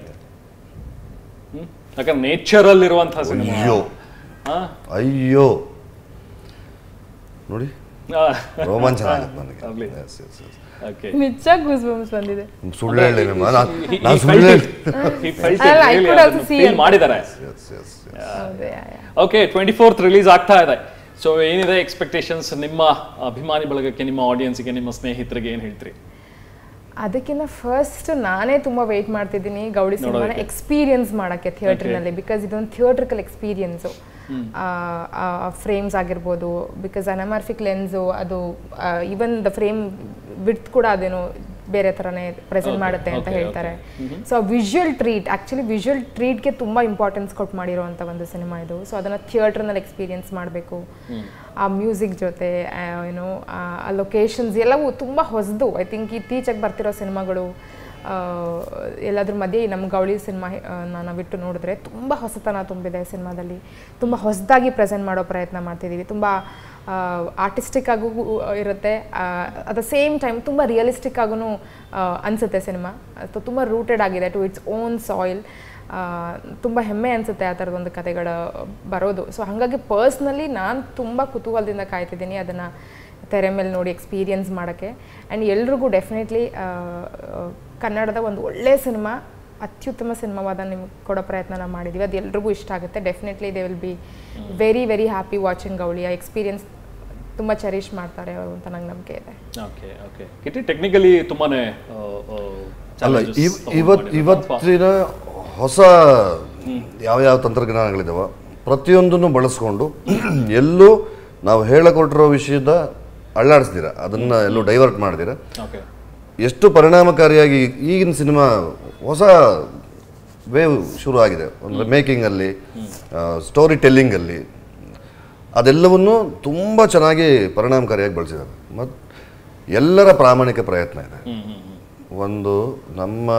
ಯಾಕಂದ್ರೆ ನೇಚರಲ್ಲಿರುವಂಥ ಸಿನಿಮಾ. ಅಯ್ಯೋ ಅಯ್ಯೋ ನೋಡಿ, ರೋಮಾಂಚ ಬಂದಿದೆ. ಓಕೆ, ಟ್ವೆಂಟಿ ಫೋರ್ತ್ ರಿಲೀಸ್ ಆಗ್ತಾ ಇದೆ. ಸೊ ಏನಿದೆ ಎಕ್ಸ್ಪೆಕ್ಟೇಷನ್ಸ್ ನಿಮ್ಮ ಅಭಿಮಾನಿ ಬಳಗಕ್ಕೆ, ನಿಮ್ಮ ಆಡಿಯನ್ಸ್ಗೆ, ನಿಮ್ಮ ಸ್ನೇಹಿತರಿಗೆ ಏನು ಹೇಳ್ತೀರಿ? ಅದಕ್ಕಿಂತ ಫಸ್ಟ್ ನಾನೇ ತುಂಬ ವೆಯ್ಟ್ ಮಾಡ್ತಿದ್ದೀನಿ ಗೌಡಿ ಸಿನಿಮಾನ ಎಕ್ಸ್ಪೀರಿಯನ್ಸ್ ಮಾಡೋಕ್ಕೆ ಥಿಯೇಟ್ರಿನಲ್ಲಿ, ಬಿಕಾಸ್ ಇದೊಂದು ಥಿಯೇಟ್ರಿಕಲ್ ಎಕ್ಸ್ಪೀರಿಯನ್ಸು. ಫ್ರೇಮ್ಸ್ ಆಗಿರ್ಬೋದು, ಬಿಕಾಸ್ ಅನಮಾರ್ಫಿಕ್ ಲೆನ್ಸು, ಅದು ಈವನ್ ದ ಫ್ರೇಮ್ ಬಿಡ್ತ್ ಕೂಡ ಅದೇನೋ ಬೇರೆ ಥರನೇ ಪ್ರೆಸೆಂಟ್ ಮಾಡುತ್ತೆ ಅಂತ ಹೇಳ್ತಾರೆ. So visual treat, actually visual ಟ್ರೀಟ್ಗೆ ತುಂಬ ಇಂಪಾರ್ಟೆನ್ಸ್ ಕೊಟ್ಟು ಮಾಡಿರೋವಂಥ ಒಂದು ಸಿನಿಮಾ ಇದು. ಸೊ ಅದನ್ನು ಥಿಯೇಟ್ರ್ನಲ್ಲಿ ಎಕ್ಸ್ಪೀರಿಯನ್ಸ್ ಮಾಡಬೇಕು. ಆ ಮ್ಯೂಸಿಕ್ ಜೊತೆ ಏನೋ ಆ ಲೊಕೇಶನ್ಸ್ ಎಲ್ಲವೂ ತುಂಬ ಹೊಸದು. ಐ ಥಿಂಕ್ ಇತ್ತೀಚೆಗೆ ಬರ್ತಿರೋ ಸಿನಿಮಾಗಳು ಎಲ್ಲದ್ರ ಮಧ್ಯೆ ನಮ್ಮ ಗೌಳಿ ಸಿನಿಮಾ ನಾನು ಬಿಟ್ಟು ನೋಡಿದ್ರೆ ತುಂಬ ಹೊಸತನ ತುಂಬಿದೆ ಸಿನಿಮಾದಲ್ಲಿ. ತುಂಬ ಹೊಸದಾಗಿ ಪ್ರೆಸೆಂಟ್ ಮಾಡೋ ಪ್ರಯತ್ನ ಮಾಡ್ತಿದ್ದೀವಿ. ತುಂಬ ಆರ್ಟಿಸ್ಟಿಕ್ ಆಗೂ ಇರುತ್ತೆ, ಅಟ್ ದ ಸೇಮ್ ಟೈಮ್ ತುಂಬ ರಿಯಲಿಸ್ಟಿಕ್ ಆಗೂ ಅನಿಸುತ್ತೆ ಸಿನಿಮಾ. ಸೊ ತುಂಬ ರೂಟೆಡ್ ಆಗಿದೆ ಟು ಇಟ್ಸ್ ಓನ್ ಸಾಯಿಲ್. ತುಂಬ ಹೆಮ್ಮೆ ಅನಿಸುತ್ತೆ ಆ ಥರದೊಂದು ಕತೆಗಳು ಬರೋದು. ಸೊ ಹಾಗಾಗಿ ಪರ್ಸ್ನಲಿ ನಾನು ತುಂಬ ಕುತೂಹಲದಿಂದ ಕಾಯ್ತಿದ್ದೀನಿ ಅದನ್ನು ತೆರೆ ಮೇಲೆ ನೋಡಿ ಎಕ್ಸ್ಪೀರಿಯನ್ಸ್ ಮಾಡೋಕ್ಕೆ. ಆ್ಯಂಡ್ ಎಲ್ರಿಗೂ ಡೆಫಿನೆಟ್ಲಿ ಕನ್ನಡದ ಒಂದು ಒಳ್ಳೆಯ ಸಿನಿಮಾ, ಅತ್ಯುತ್ತಮ ಸಿನಿಮಾವಾದ ನಿಮ್ಗೆ ಕೊಡೋ ಪ್ರಯತ್ನ ನಾವು ಮಾಡಿದ್ದೀವಿ. ಅದು ಎಲ್ರಿಗೂ ಇಷ್ಟ ಆಗುತ್ತೆ. Definitely they will be very very happy watching Gowli. ಆ ಎಕ್ಸ್ಪೀರಿಯನ್ಸ್ ತುಂಬ ಚೆರಿಷ್ ಮಾಡ್ತಾರೆ ಅವರು ಅಂತ ನಂಗೆ ನಂಬಿಕೆ ಇದೆ. ಓಕೆ ಓಕೆ ಕಿಟಿ, ಟೆಕ್ನಿಕಲಿ ತುಂಬಾ ಇವತ್ತಿನ ಹೊಸ ಯಾವ್ಯಾವ ತಂತ್ರಜ್ಞಾನಗಳಿದಾವೆ ಪ್ರತಿಯೊಂದನ್ನು ಬಳಸ್ಕೊಂಡು ಎಲ್ಲೂ ನಾವು ಹೇಳಕೊಟ್ಟಿರೋ ವಿಷಯದ ಅಳ್ಳಾಡಿಸ್ದಿರ, ಅದನ್ನು ಎಲ್ಲೂ ಡೈವರ್ಟ್ ಮಾಡ್ದಿರ, ಎಷ್ಟು ಪರಿಣಾಮಕಾರಿಯಾಗಿ ಈಗಿನ ಸಿನಿಮಾ ಹೊಸ ವೇವ್ ಶುರು ಆಗಿದೆ. ಅಂದರೆ ಮೇಕಿಂಗಲ್ಲಿ, ಸ್ಟೋರಿ ಟೆಲ್ಲಿಂಗಲ್ಲಿ ಅದೆಲ್ಲವನ್ನು ತುಂಬ ಚೆನ್ನಾಗಿ ಪರಿಣಾಮಕಾರಿಯಾಗಿ ಬಳಸಿದ್ದಾರೆ. ಮತ್ತು ಎಲ್ಲರ ಪ್ರಾಮಾಣಿಕ ಪ್ರಯತ್ನ ಇದೆ. ಒಂದು ನಮ್ಮ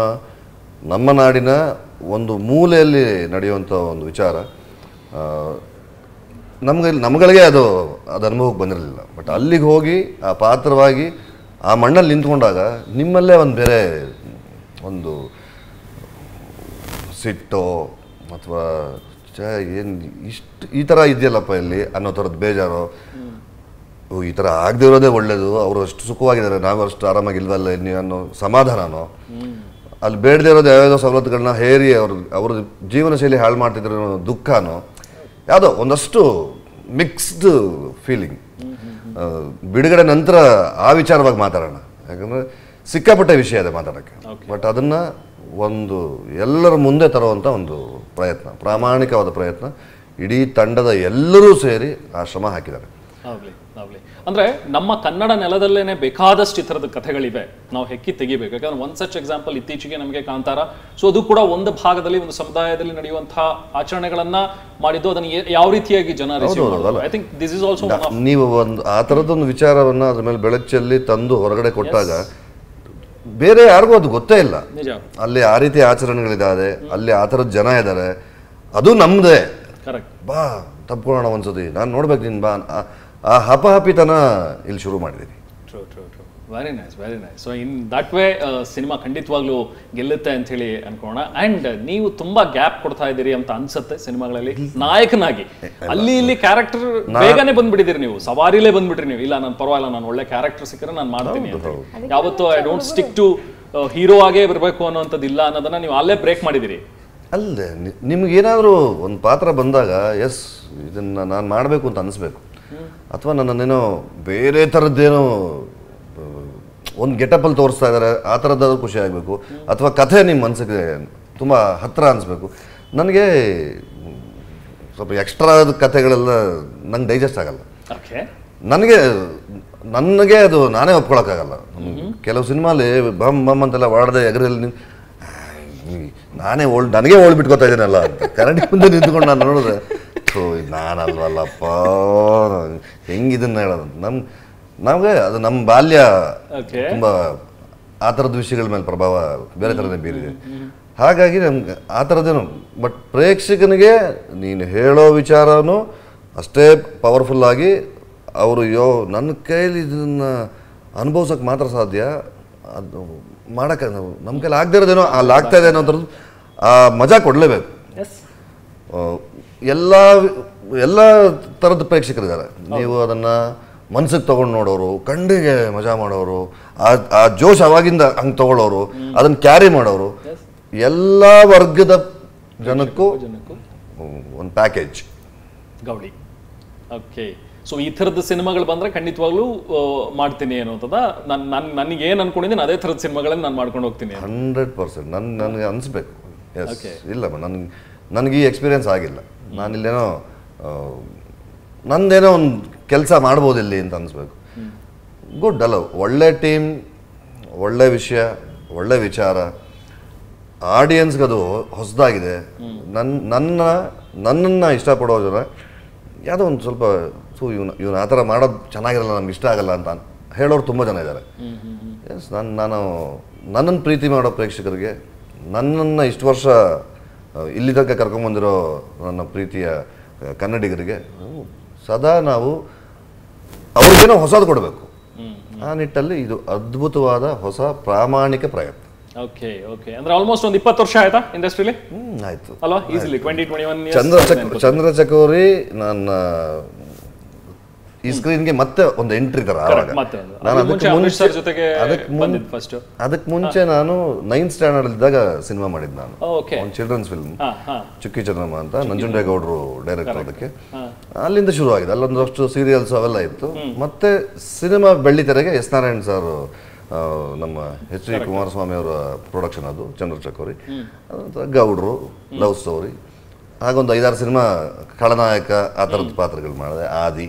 ನಮ್ಮ ನಾಡಿನ ಒಂದು ಮೂಲೆಯಲ್ಲಿ ನಡೆಯುವಂಥ ಒಂದು ವಿಚಾರ ನಮ್ಗೆ ನಮ್ಗಳಿಗೆ ಅದು ಅದು ಅನುಭವಕ್ಕೆ ಬಂದಿರಲಿಲ್ಲ. ಬಟ್ ಅಲ್ಲಿಗೆ ಹೋಗಿ ಆ ಪಾತ್ರವಾಗಿ ಆ ಮಣ್ಣಲ್ಲಿ ನಿಂತ್ಕೊಂಡಾಗ ನಿಮ್ಮಲ್ಲೇ ಒಂದು ಬೇರೆ ಒಂದು ಸಿಟ್ಟೋ ಅಥವಾ ಏನು ಇಷ್ಟು ಈ ಥರ ಇದೆಯಲ್ಲಪ್ಪ ಇಲ್ಲಿ ಅನ್ನೋ ಥರದ್ದು ಬೇಜಾರೋ, ಈ ಥರ ಆಗದೆ ಇರೋದೇ ಒಳ್ಳೆಯದು, ಅವರು ಅಷ್ಟು ಸುಖವಾಗಿದ್ದಾರೆ, ನಾವು ಅಷ್ಟು ಆರಾಮಾಗಿಲ್ವಲ್ಲ ಅನ್ನೋ ಸಮಾಧಾನನೋ, ಅಲ್ಲಿ ಬೇಡದೇ ಇರೋದು ಯಾವ್ಯಾವ ಸವಲತ್ತುಗಳನ್ನ ಹೇರಿ ಅವ್ರ ಅವ್ರ ಜೀವನ ಶೈಲಿ ಹಾಳು ಮಾಡ್ತಿದ್ರು ದುಃಖನೋ ಯಾವುದೋ ಒಂದಷ್ಟು ಮಿಕ್ಸ್ಡ್ ಫೀಲಿಂಗ್. ಬಿಡುಗಡೆ ನಂತರ ಆ ವಿಚಾರವಾಗಿ ಮಾತಾಡೋಣ, ಯಾಕಂದರೆ ಸಿಕ್ಕಾಪಟ್ಟೆ ವಿಷಯ ಇದೆ ಮಾತಾಡೋಕ್ಕೆ. ಬಟ್ ಅದನ್ನು ಒಂದು ಎಲ್ಲರ ಮುಂದೆ ತರುವಂಥ ಒಂದು ಪ್ರಯತ್ನ, ಪ್ರಾಮಾಣಿಕವಾದ ಪ್ರಯತ್ನ ಇಡೀ ತಂಡದ ಎಲ್ಲರೂ ಸೇರಿ ಆ ಶ್ರಮ ಹಾಕಿದ್ದಾರೆ. ಅಂದ್ರೆ ನಮ್ಮ ಕನ್ನಡ ನೆಲದಲ್ಲೇನೆ ಬೇಕಾದಷ್ಟು ಚಿತ್ರದ ಕಥೆಗಳಿವೆ, ನಾವು ಹೆಕ್ಕಿ ತೆಗಿಬೇಕು. ಯಾಕಂದ್ರೆ ಒನ್ ಸಚ್ ಎಕ್ಸಾಂಪಲ್ ಇತ್ತೀಚೆಗೆ ನಮಗೆ ಕಾಂತಾರ. ಸೊ ಅದು ಕೂಡ ಒಂದು ಭಾಗದಲ್ಲಿ ಒಂದು ಸಮುದಾಯದಲ್ಲಿ ನಡೆಯುವಂತಹ ಆಚರಣೆಗಳನ್ನ ಮಾಡಿದ್ದು, ಅದನ್ನ ಯಾವ ರೀತಿಯಾಗಿ ಜನ ರಿಸೀವ್ ಮಾಡೋದು, I think this is also one of. ನೀವು ಒಂದು ಆ ತರದೊಂದು ವಿಚಾರವನ್ನ ಅದ್ರ ಮೇಲೆ ಬೆಳಚಲ್ಲಿ ತಂದು ಹೊರಗಡೆ ಕೊಟ್ಟಾಗ ಬೇರೆ ಯಾರಿಗೂ ಅದು ಗೊತ್ತೇ ಇಲ್ಲ. ಅಲ್ಲಿ ಆ ರೀತಿ ಆಚರಣೆಗಳಿದ್ದಾರೆ, ಅಲ್ಲಿ ಆ ಥರದ ಜನ ಇದ್ದಾರೆ, ಅದು ನಮ್ದೇ, ಬಾ ತಪ್ಕೊಳ್ಳೋಣ ಒಂದ್ಸತಿ, ನಾನು ನೋಡ್ಬೇಕು ನೀನ್ ಬಾ, ಆ ಹಪಹಪಿತನ ಇಲ್ಲಿ ಶುರು ಮಾಡಿದ್ದೀನಿ. True true true very nice very nice. So in that way cinema ಖಂಡಿತವಾಗ್ಲೂ ಗೆಲ್ಲುತ್ತೆ ಅಂತ ಹೇಳಿ ಅನ್ಕೋಣ. ಅಂಡ್ ನೀವು ತುಂಬಾ ಗ್ಯಾಪ್ ಕೊಡ್ತಾ ಇದ್ದೀರಿ ಅಂತ ಅನ್ಸುತ್ತೆ ಸಿನಿಮಾಗಳಲ್ಲಿ ನಾಯಕನಾಗಿ. ಅಲ್ಲಿ ಇಲ್ಲಿ ಕ್ಯಾರೆಕ್ಟರ್ ಬೇಗನೆ ಬಂದ್ಬಿಟ್ಟಿದ್ದೀರಿ, ನೀವು ಸವಾರಿಲೇ ಬಂದ್ಬಿಟ್ರಿ. ನೀವು ಇಲ್ಲ ನಾನು ಪರವಾಗಿಲ್ಲ, ನಾನು ಒಳ್ಳೆ ಕ್ಯಾರೆಕ್ಟರ್ ಸಿಕ್ಕರೆ ನಾನು ಮಾಡ್ತೀನಿ ಅಂತ, ಯಾವತ್ತು I don't stick to hero ಆಗೇ ಬರಬೇಕು ಅನ್ನೋಂಥದ್ದು ಇಲ್ಲ ಅನ್ನೋದನ್ನ ನೀವು ಅಲ್ಲೇ ಬ್ರೇಕ್ ಮಾಡಿದ್ದೀರಿ. ಅಲ್ಲದೆ ನಿಮ್ಗೇನಾದರೂ ಒಂದು ಪಾತ್ರ ಬಂದಾಗ ಎಸ್ ಇದನ್ನ ನಾನು ಮಾಡಬೇಕು ಅಂತ ಅನಿಸ್ಬೇಕು, ಅಥವಾ ನನ್ನೇನೋ ಬೇರೆ ಥರದ್ದೇನೋ ಒಂದು ಗೆಟಪಲ್ಲಿ ತೋರಿಸ್ತಾ ಇದ್ದಾರೆ ಆ ಥರದ್ದಾದ್ರೂ ಖುಷಿ ಆಗಬೇಕು, ಅಥವಾ ಕಥೆ ನಿಮ್ಮ ಮನಸ್ಸಿಗೆ ತುಂಬ ಹತ್ತಿರ ಅನಿಸ್ಬೇಕು. ನನಗೆ ಸ್ವಲ್ಪ ಎಕ್ಸ್ಟ್ರಾ ಕಥೆಗಳೆಲ್ಲ ನಂಗೆ ಡೈಜೆಸ್ಟ್ ಆಗಲ್ಲ. ನನಗೆ ನನಗೆ ಅದು ನಾನೇ ಒಪ್ಕೊಳಕ್ಕಾಗಲ್ಲ. ಕೆಲವು ಸಿನಿಮಾಲಿ ಬಮ್ ಬಮ್ ಅಂತೆಲ್ಲ ಹೊಡೆದೇ ಎಗರಲ್ಲಿ ನಾನೇ ಓಲ್ಡ್ ನನಗೆ ಓಲ್ಡ್ ಬಿಟ್ಕೊತಾ ಇದ್ದೀನಲ್ಲ ಅಂತ ಕರೆಂಟ್ ಮುಂದೆ ನಿಂತ್ಕೊಂಡು ನಾನು ನೋಡಿದೆ, ನಾನಲ್ವಲ್ಲಪ್ಪ ಹೆಂಗಿದನ್ನ ಹೇಳೋದು. ನಮ್ ನಮ್ಗೆ ಅದು ನಮ್ಮ ಬಾಲ್ಯ ತುಂಬ ಆ ಥರದ ವಿಷಯಗಳ ಮೇಲೆ ಪ್ರಭಾವ ಬೇರೆ ಥರದೇ ಬೀರಿದೆ, ಹಾಗಾಗಿ ನಮ್ಗೆ ಆ ಥರದ್ದೇನು. ಬಟ್ ಪ್ರೇಕ್ಷಕನಿಗೆ ನೀನು ಹೇಳೋ ವಿಚಾರನೂ ಅಷ್ಟೇ ಪವರ್ಫುಲ್ ಆಗಿ ಅವರು ಯೋ ನನ್ನ ಕೈಲಿ ಇದನ್ನು ಅನುಭವಿಸೋಕೆ ಮಾತ್ರ ಸಾಧ್ಯ, ಅದು ಮಾಡೋಕ್ಕೆ ನಾವು ನಮ್ಮ ಕೈಲಿ ಆಗದೆ ಇರೋದೇನೋ ಅಲ್ಲಿ ಆಗ್ತಾ ಇದೆ ಅನ್ನೋ ಥರದ್ದು ಆ ಮಜಾ ಕೊಡಲೇಬೇಕು. ಎಲ್ಲ ಎಲ್ಲ ಥರದ ಪ್ರೇಕ್ಷಕರಿದ್ದಾರೆ, ನೀವು ಅದನ್ನು ಮನ್ಸಿಗೆ ತೊಗೊಂಡು ನೋಡೋರು, ಕಣ್ಣಿಗೆ ಮಜಾ ಮಾಡೋರು, ಆ ಆ ಜೋಶ್ ಅವಾಗಿಂದ ಹಂಗೆ ತೊಗೊಳ್ಳೋರು, ಅದನ್ನು ಕ್ಯಾರಿ ಮಾಡೋರು, ಎಲ್ಲ ವರ್ಗದ ಜನಕ್ಕೂ ಒಂದು ಪ್ಯಾಕೇಜ್ ಗೌಡಿ. ಓಕೆ, ಸೊ ಈ ಥರದ ಸಿನಿಮಾಗಳು ಬಂದರೆ ಖಂಡಿತವಾಗ್ಲೂ ಮಾಡ್ತೀನಿ ಅನ್ನೋಂಥದ್ದು ನಾನು ನಾನು ನನಗೇನು ಅಂದ್ಕೊಂಡಿದ್ದೀನಿ ಅದೇ ಥರದ ಸಿನಿಮಾಗಳನ್ನು ನಾನು ಮಾಡ್ಕೊಂಡು ಹೋಗ್ತೀನಿ ಹಂಡ್ರೆಡ್ ಪರ್ಸೆಂಟ್ ನನ್ನ ನನಗೆ ಅನಿಸ್ಬೇಕು. ಎಸ್, ಇಲ್ಲ ನನಗೆ ನನಗೆ ಈ ಎಕ್ಸ್ಪೀರಿಯೆನ್ಸ್ ಆಗಿಲ್ಲ, ನಾನಿಲ್ಲೇನೋ ನಂದೇನೋ ಒಂದು ಕೆಲಸ ಮಾಡ್ಬೋದಿಲ್ಲಿ ಅಂತ ಅನಿಸ್ಬೇಕು. ಗುಡ್ ಅಲ್ಲ, ಒಳ್ಳೆ ಟೀಮ್, ಒಳ್ಳೆ ವಿಷಯ, ಒಳ್ಳೆ ವಿಚಾರ, ಆಡಿಯನ್ಸ್ಗದು ಹೊಸದಾಗಿದೆ. ನನ್ನ ನನ್ನ ನನ್ನನ್ನು ಇಷ್ಟಪಡೋ ಜನ ಯಾವುದೋ ಒಂದು ಸ್ವಲ್ಪ ಸೊ ಇವನು ಇವನು ಆ ಥರ ಮಾಡೋದು ಚೆನ್ನಾಗಿರಲ್ಲ, ನಮ್ಗೆ ಇಷ್ಟ ಆಗಲ್ಲ ಅಂತ ಹೇಳೋರು ತುಂಬ ಜನ ಇದ್ದಾರೆ. ಎಸ್, ನಾನು ನಾನು ನನ್ನನ್ನು ಪ್ರೀತಿ ಮಾಡೋ ಪ್ರೇಕ್ಷಕರಿಗೆ, ನನ್ನನ್ನು ಇಷ್ಟು ವರ್ಷ ಇಲ್ಲಿ ತನಕ ಕರ್ಕೊಂಬಂದಿರೋ ನನ್ನ ಪ್ರೀತಿಯ ಕನ್ನಡಿಗರಿಗೆ ಸದಾ ನಾವು ಅವ್ರಿಗೇನೋ ಹೊಸದು ಕೊಡಬೇಕು. ಆ ನಿಟ್ಟಲ್ಲಿ ಇದು ಅದ್ಭುತವಾದ ಹೊಸ ಪ್ರಾಮಾಣಿಕ ಪ್ರಯತ್ನ. ಓಕೆ ಓಕೆ ಅಂದ್ರೆ ಆಲ್ಮೋಸ್ಟ್ ಒಂದು ಇಪ್ಪತ್ತು ವರ್ಷ ಆಯ್ತಾ ಇಂಡಸ್ಟ್ರಿಲಿ? ಹ್ಮ್, ಆಯ್ತು ಅಲ್ವಾ, easily twenty twenty one. Chandra Chandra Chakori ನನ್ನ ಈ ಸ್ಕ್ರೀನ್ಗೆ ಮತ್ತೆ ಒಂದು ಎಂಟ್ರಿ ತರ. ಅದಕ್ಕೆ ಮುಂಚೆ ನಾನು ನೈನ್ ಸ್ಟ್ಯಾಂಡರ್ಡ್ ಇದ್ದಾಗ ಸಿನಿಮಾ ಮಾಡಿದ್, ನಾನು ಒಂದು ಚಿಲ್ಡ್ರನ್ಸ್ ಫಿಲ್ಮ್ ಚುಕ್ಕಿ ಚಂದ್ರಮ್ಮ ಅಂತ ನಂಜುಂಡೇಗೌಡರು ಡೈರೆಕ್ಟರ್, ಅದಕ್ಕೆ ಅಲ್ಲಿಂದ ಶುರು ಆಗಿದೆ. ಅಲ್ಲೊಂದಷ್ಟು ಸೀರಿಯಲ್ಸ್ ಅವೆಲ್ಲ ಇತ್ತು. ಮತ್ತೆ ಸಿನಿಮಾ ಬೆಳ್ಳಿತೆರೆಗೆ ಎಸ್ ನಾರಾಯಣ್ ಸರ್, ನಮ್ಮ ಎಚ್ ಡಿ ಕುಮಾರಸ್ವಾಮಿ ಅವರ ಪ್ರೊಡಕ್ಷನ್ ಅದು ಚಂದ್ರ ಚಕೋರಿ, ಗೌಡ್ರು, ಲವ್ ಸ್ಟೋರಿ, ಹಾಗೊಂದು ಐದಾರು ಸಿನಿಮಾ ಖಳನಾಯಕ ಆ ಥರದ ಪಾತ್ರಗಳು ಮಾಡಿದೆ, ಆದಿ.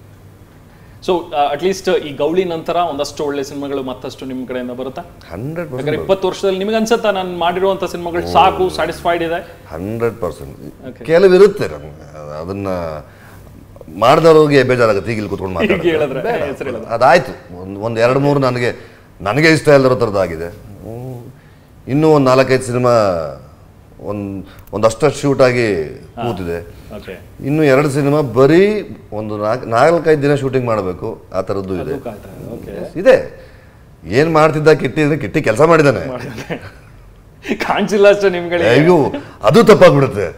ಸೊ ಅಟ್ಲೀಸ್ಟ್ ಈ ಗೌಳಿ ನಂತರ ಒಂದಷ್ಟು ಒಳ್ಳೆ ಸಿನಿಮಾಗಳು ಮತ್ತಷ್ಟು ನಿಮ್ಮ ಕಡೆಯಿಂದ ಬರುತ್ತಾ? Hundred percent. ಇಪ್ಪತ್ತು ವರ್ಷದಲ್ಲಿ ನಿಮ್ಗೆ ಅನ್ಸುತ್ತಾ ನಾನು ಮಾಡಿರುವಂಥ ಸಿನಿಮಾಗಳು ಸಾಕು, ಸ್ಯಾಟಿಸ್ಫೈಡ್ ಇದೆ? Hundred percent. ಕೆಲವಿರುತ್ತೆ ನಮ್ಗೆ ಅದನ್ನ ಮಾಡಿದವ್ರಿಗೆ ಬೇಜಾರಾಗುತ್ತೆ, ಈಗಿಲ್ಲಿ ಕೂತ್ಕೊಂಡು ಮಾತಾಡೋದು. ಅದಾಯ್ತು, ಒಂದು ಒಂದು ಎರಡು ಮೂರು ನನಗೆ ನನಗೆ ಇಷ್ಟ ಇಲ್ಲದಿರೋ ಥರದ್ದಾಗಿದೆ. ಇನ್ನೂ ಒಂದು ನಾಲ್ಕೈದು cinema on on the shoot again. Okay. In the other cinema, Burry on the Nile Kaidina shooting Madabaco, Atharadu. Okay. See there. Yen Martin the kitty, the kitty, Kalsamadana. Can't you last an immigrant? You Adutapagurte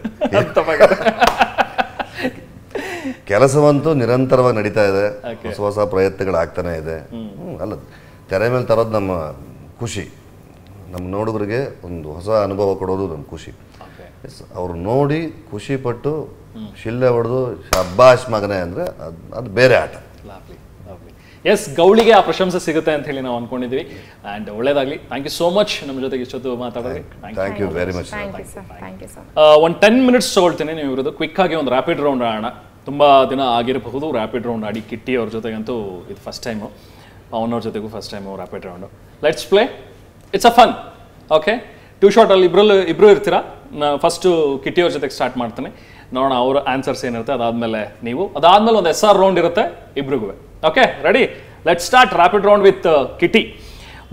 Kalasavanto, Nirantarva Nadita, Sosa Prayatical Actana there. Teramel Taradam Kushi. ನಮ್ಮ ನೋಡೋವರಿಗೆ ಒಂದು ಹೊಸ ಅನುಭವ ಕೊಡೋದು ನಮ್ಮ ಖುಷಿ okay yes ಅವರು ನೋಡಿ ಖುಷಿ ಪಟ್ಟು ಶಿಲ್ಲೆ ಹೊಡೆದು ಶಬ್ಬಾಶ್ ಮಗನೇ ಅಂದ್ರೆ ಅದು ಬೇರೆ ಆಟ ಲಾವ್ಲಿ ಲಾವ್ಲಿ ಎಸ್ ಗೌಳಿಗೆ ಆ ಪ್ರಶಂಸೆ ಸಿಗುತ್ತೆ ಅಂತ ಹೇಳಿ ನಾವು ಅನ್ಕೊಂಡಿದ್ದೀವಿ ಅಂಡ್ ಒಳ್ಳೆದಾಗ್ಲಿ ಥ್ಯಾಂಕ್ ಯು ಸೋ ಮಚ್ ನಮ್ಮ ಜೊತೆ ಇಷ್ಟೊತ್ತು ಮಾತಾಡೋಕೆ thank you very much thank you sir thank you sir ಒಂದು ten ಮಿನಿಟ್ಸ್ ತಗೊಳ್ತೀನಿ ನೀವು ಇರೋದು ಕ್ವಿಕ್ ಆಗಿ ಒಂದು ರಾಪಿಡ್ ರೌಂಡ್ ಆಡೋಣ ತುಂಬಾ ದಿನ ಆಗಿರಬಹುದು ರಾಪಿಡ್ ರೌಂಡ್ ಆಡಿ ಕಿಟ್ಟಿ ಅವರ ಜೊತೆಗಂತೂ ಇದು ಫಸ್ಟ್ ಟೈಮ್ ಪವನ್ ಅವರ ಜೊತೆಗೂ first time rapid round let's play It's a fun, okay? Two shot alli ibralu ibru irtira na first kitty avara jothe start martane nodona avara answers enu irutte adadmele neevu adadmele ond S R round irutte ibruguve okay ready let's start rapid round with uh, kitty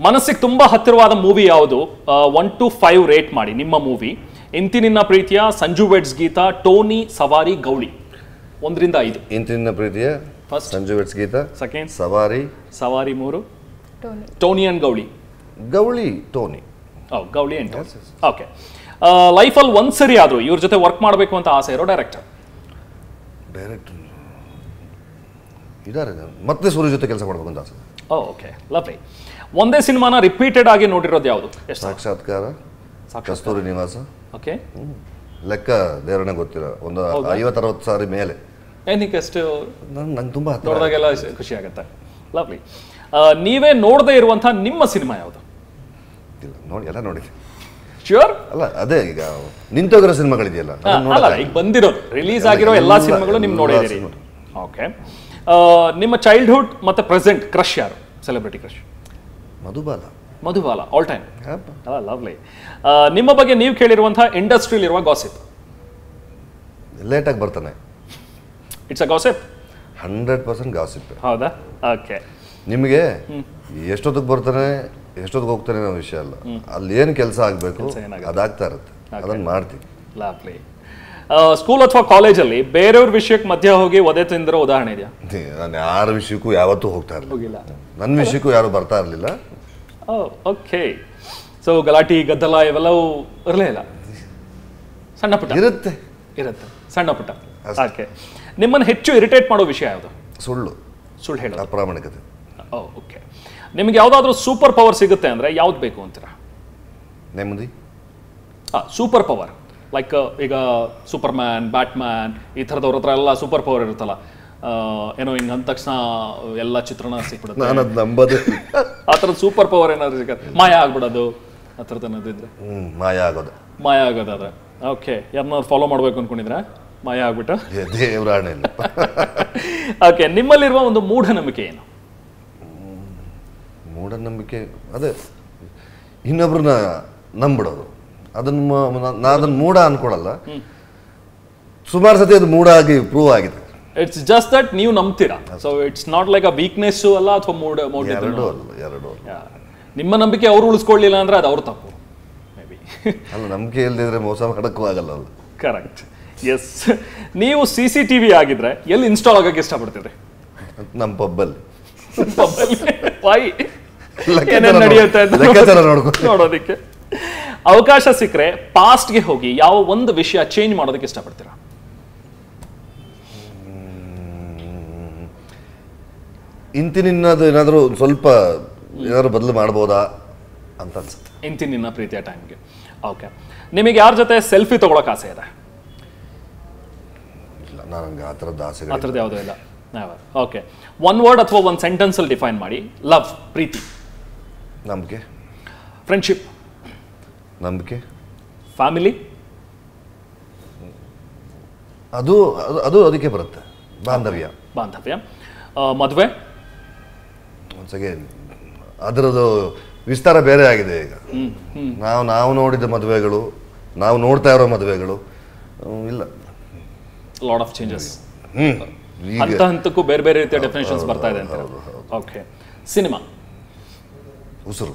manassigu tumba hattiruvada movie yavudu one to five rate maadi nimma movie inti ninna preetiya Sanju Wedge Gita Tony Savari Gaudi one rinda five inti ninna preetiya first Sanju Wedge Gita second Savari Savari three Tony Tony and Gaudi Gowli, Tony. Oh, Gowli and Tony. Yes, yes. Okay. Uh, life all one seri adru. Your jote work maadbeku anta aase iro director. Director. Idare matte Surya jote kelsa maadbeku anta aase. Oh, okay. Lovely. Onde cinema na repeated aage notirodu yavudu? Sakshatkara. Kasturi Nivasa. Okay. Lekka derane gottira. Onda fifty sixty sari mele. Enike aste nange tumba hathira. Nodadagella khushi agutte. Lovely. ನೀವೇ ನೋಡದೇ ಇರುವಂತ ನಿಮ್ಮ cinema ಯಾವುದು ಇಲ್ಲ ನೋಡಿ ಎಲ್ಲ ನೋಡಿದ್ದೀನಿ sure ಅಲ್ಲ ಅದೇ ಈಗ ನಿಂತೋಗಿರೋ ಸಿನಿಮಾಗಳಿದೆಯಲ್ಲ ಅಲ್ಲ ಈಗ ಬಂದಿರೋ ರಿಲೀಸ್ ಆಗಿರೋ ಎಲ್ಲಾ ಸಿನಿಮಾಗಳು ನೀವು ನೋಡಿದಿರಿ ಓಕೆ ನಿಮ್ಮ ಚೈಲ್ಡ್ ಹುಡ್ ಮತ್ತೆ ಪ್ರೆಸೆಂಟ್ ಕ್ರಶ್ ಯಾರು celebrity crush Madhubala Madhubala all time ಅಲ್ಲ ಲವ್ಲಿ ನಿಮ್ಮ ಬಗ್ಗೆ ನೀವು ಕೇಳಿರುವಂತ ಇಂಡಸ್ಟ್ರಿಯಲ್ಲಿ ಇರುವ ಗಾಸಿಪ್ ಲೇಟ್ ಆಗಿ ಬರ್ತಾನೆ it's a gossip one hundred percent gossip ಹೌದಾ ಓಕೆ ನಿಮಗೆ ಎಷ್ಟೊತ್ತಿಗೆ ಬರ್ತಾನೆ ಎಷ್ಟೊತ್ತಿಗೆ ಹೋಗ್ತಾನೆ ಅನ್ನೋ ವಿಷಯ ಅಲ್ಲ ಅಲ್ಲಿ ಏನು ಕೆಲಸ ಆಗಬೇಕು ಅದಾಗ್ತಾ ಇರುತ್ತೆ ಅದನ್ನ ಮಾಡ್ತೀವಿ ಲಾಪ್ಲಿ ಸ್ಕೂಲ್ ಅಥವಾ ಕಾಲೇಜ್ ಅಲ್ಲಿ ಬೇರೆಯವರ ವಿಷಯಕ್ಕೆ ಮಧ್ಯ ಹೋಗಿ ಒದೆ ತಿಂದಿರೋ ಉದಾಹರಣೆ ಇದೆಯಾ ನಾನು ಯಾರ ವಿಷಯಕ್ಕೂ ಯಾವತ್ತೂ ಹೋಗ್ತಾ ಇರಲಿಲ್ಲ ನನ್ನ ವಿಷಯಕ್ಕೂ ಯಾರು ಬರ್ತಾ ಇರಲಿಲ್ಲ ಓಕೆ ಸೊ ಗಲಾಟಿ ಗದ್ದಲ ಇವೆಲ್ಲವೂ ಇರಲೇ ಇಲ್ಲ ಸಣ್ಣ ಪುಟ್ಟ ಇರುತ್ತೆ ಇರುತ್ತೆ ಸಣ್ಣ ಪುಟ್ಟ ಓಕೆ ನಿಮ್ಮನ್ನು ಹೆಚ್ಚು ಇರಿಟೇಟ್ ಮಾಡೋ ವಿಷಯ ಯಾವುದು ಸುಳ್ಳು ಸುಳ್ಳು ಹೇಳೋದು ಅಪ್ರಾಮಾಣಿಕತೆ Oh, okay. ನಿಮಗೆ ಯಾವುದಾದರೂ ಸೂಪರ್ ಪವರ್ ಸಿಗುತ್ತೆ ಅಂದ್ರೆ ಯಾವುದು ಬೇಕು ಅಂತೀರಾ ನೆಮ್ಮದಿ ಆ ಸೂಪರ್ ಪವರ್ ಲೈಕ್ ಈಗ ಸೂಪರ್ ಮ್ಯಾನ್ ಬ್ಯಾಟ್ ಮ್ಯಾನ್ ಈ ಥರದವ್ರ ಹತ್ರ ಎಲ್ಲ ಸೂಪರ್ ಪವರ್ ಇರುತ್ತಲ್ಲ ಏನೋ ಹಿಂಗೆ ಅಂದ ತಕ್ಷಣ ಎಲ್ಲ ಚಿತ್ರಣ ಸಿಕ್ಬಿಡುತ್ತೆ ನಾನು ಅದು ನಂಬೋದು ಆ ಥರದ ಸೂಪರ್ ಪವರ್ ಏನಾದರೂ ಸಿಗುತ್ತೆ ಮಾಯ ಆಗ್ಬಿಡೋದು ಆ ಥರದ್ದು ಅನ್ನೋದಿದ್ರೆ ಮಾಯ ಆಗೋದು ಮಾಯ ಆಗೋದಾದ್ರೆ ಓಕೆ ಯಾರನ್ನಾದ್ರು ಫಾಲೋ ಮಾಡಬೇಕು ಅಂದ್ಕೊಂಡಿದ್ರೆ ಮಾಯ ಆಗ್ಬಿಟ್ಟು ದೇವರಾಣೆ ಓಕೆ ನಿಮ್ಮಲ್ಲಿರುವ ಒಂದು ಮೂಢನಂಬಿಕೆ ಏನು ಮೂಢನಂಬಿಕೆ ಅದೇ ಇನ್ನೊಬ್ರನ್ನ ನಂಬಿಡೋದು ಅದನ್ನು ನಾನದನ್ನು ಮೂಢ ಅನ್ಕೊಳ್ಳಲ್ಲ ಸುಮಾರು ಸತಿ ಅದು ಮೂಢ ಆಗಿ ಪ್ರೂವ್ ಆಗಿದೆ ಇಟ್ಸ್ ಜಸ್ಟ್ ದಟ್ ನೀವು ನಂಬ್ತೀರಾ so it's not like a weakness ಅಲ್ಲ ಅಥವಾ ಮೂಢ ಮೌಢ್ಯಗಳು ಎರಡು ನಿಮ್ಮ ನಂಬಿಕೆ ಅವರು ಉಳಿಸ್ಕೊಳ್ಳಿಲ್ಲ ಅಂದ್ರೆ ಅದು ಅವ್ರ ತಪ್ಪು ಮೇ ಬಿ ಅಲ್ಲ ನಂಬಿಕೆ ಇಲ್ಲದಿದ್ರೆ ಮೋಸ ಮಾಡೋಕ್ಕೂ ಆಗಲ್ಲ ಅದು ಕರೆಕ್ಟ್ ಎಸ್ ನೀವು ಸಿ ಸಿ ಟಿವಿ ಆಗಿದ್ರೆ ಎಲ್ಲಿ ಇನ್ಸ್ಟಾಲ್ ಆಗೋಕೆ ಇಷ್ಟಪಡ್ತಿದ್ರಿ ನಮ್ಮ ಪಬ್ಬಲ್ಲಿ ನೋಡೋದಕ್ಕೆ ಅವಕಾಶ ಸಿಕ್ಕರೆ ಪಾಸ್ಟ್ಗೆ ಹೋಗಿ ಯಾವ ಒಂದು ವಿಷಯ ಚೇಂಜ್ ಮಾಡೋದಕ್ಕೆ ಇಷ್ಟಪಡ್ತೀರಾ ಇಂತಿನಿನ್ನದು ಏನಾದರೂ ಸ್ವಲ್ಪ ಏನಾದರೂ ಬದಲು ಮಾಡಬಹುದಾ ಅಂತ ಅನ್ಸುತ್ತೆ ಇಂತಿನಿನ್ನ ಪ್ರೀತಿಯ ಟೈಮ್ಗೆ ಓಕೆ ನಿಮಗೆ ಯಾರ ಜೊತೆ ಸೆಲ್ಫಿ ತಗೊಳ್ಳೋಕೆ ಆಸೆ ಇದೆ ಇಲ್ಲ ನನಗೆ ಆ ಥರದ ಆಸೆ ಆ ಥರದ್ದು ಯಾವುದೂ ಇಲ್ಲ Never. Okay. One word ಅಥವಾ one sentence ಅಲ್ಲಿ define ಮಾಡಿ. Love, ಪ್ರೀತಿ. ನಂಬಿಕೆ. Friendship. ನಂಬಿಕೆ. Family. ಅದು ಅದು ಅದಕ್ಕೆ ಬರುತ್ತೆ. ಬಾಂಧವ್ಯ. ಬಾಂಧವ್ಯ. ಮದುವೆ. Once again ಅದರದು ವಿಸ್ತಾರ ಬೇರೆ ಆಗಿದೆ ಈಗ. ನಾವು ನಾವು ನೋಡಿದ ಮದುವೆಗಳು, ನಾವು ನೋಡ್ತಾ ಇರೋ ಮದುವೆಗಳು ಇಲ್ಲ. Lot of changes. ಹ್ಮ್. ಹಂತ ಹಂತಕ್ಕೂ ಬೇರೆ ಬೇರೆ ರೀತಿಯ ಡೆಫಿನೇಷನ್ಸ್ ಬರ್ತಾ ಇದೆ ಅಂತ ಓಕೆ ಸಿನಿಮಾ ಉಸಿರು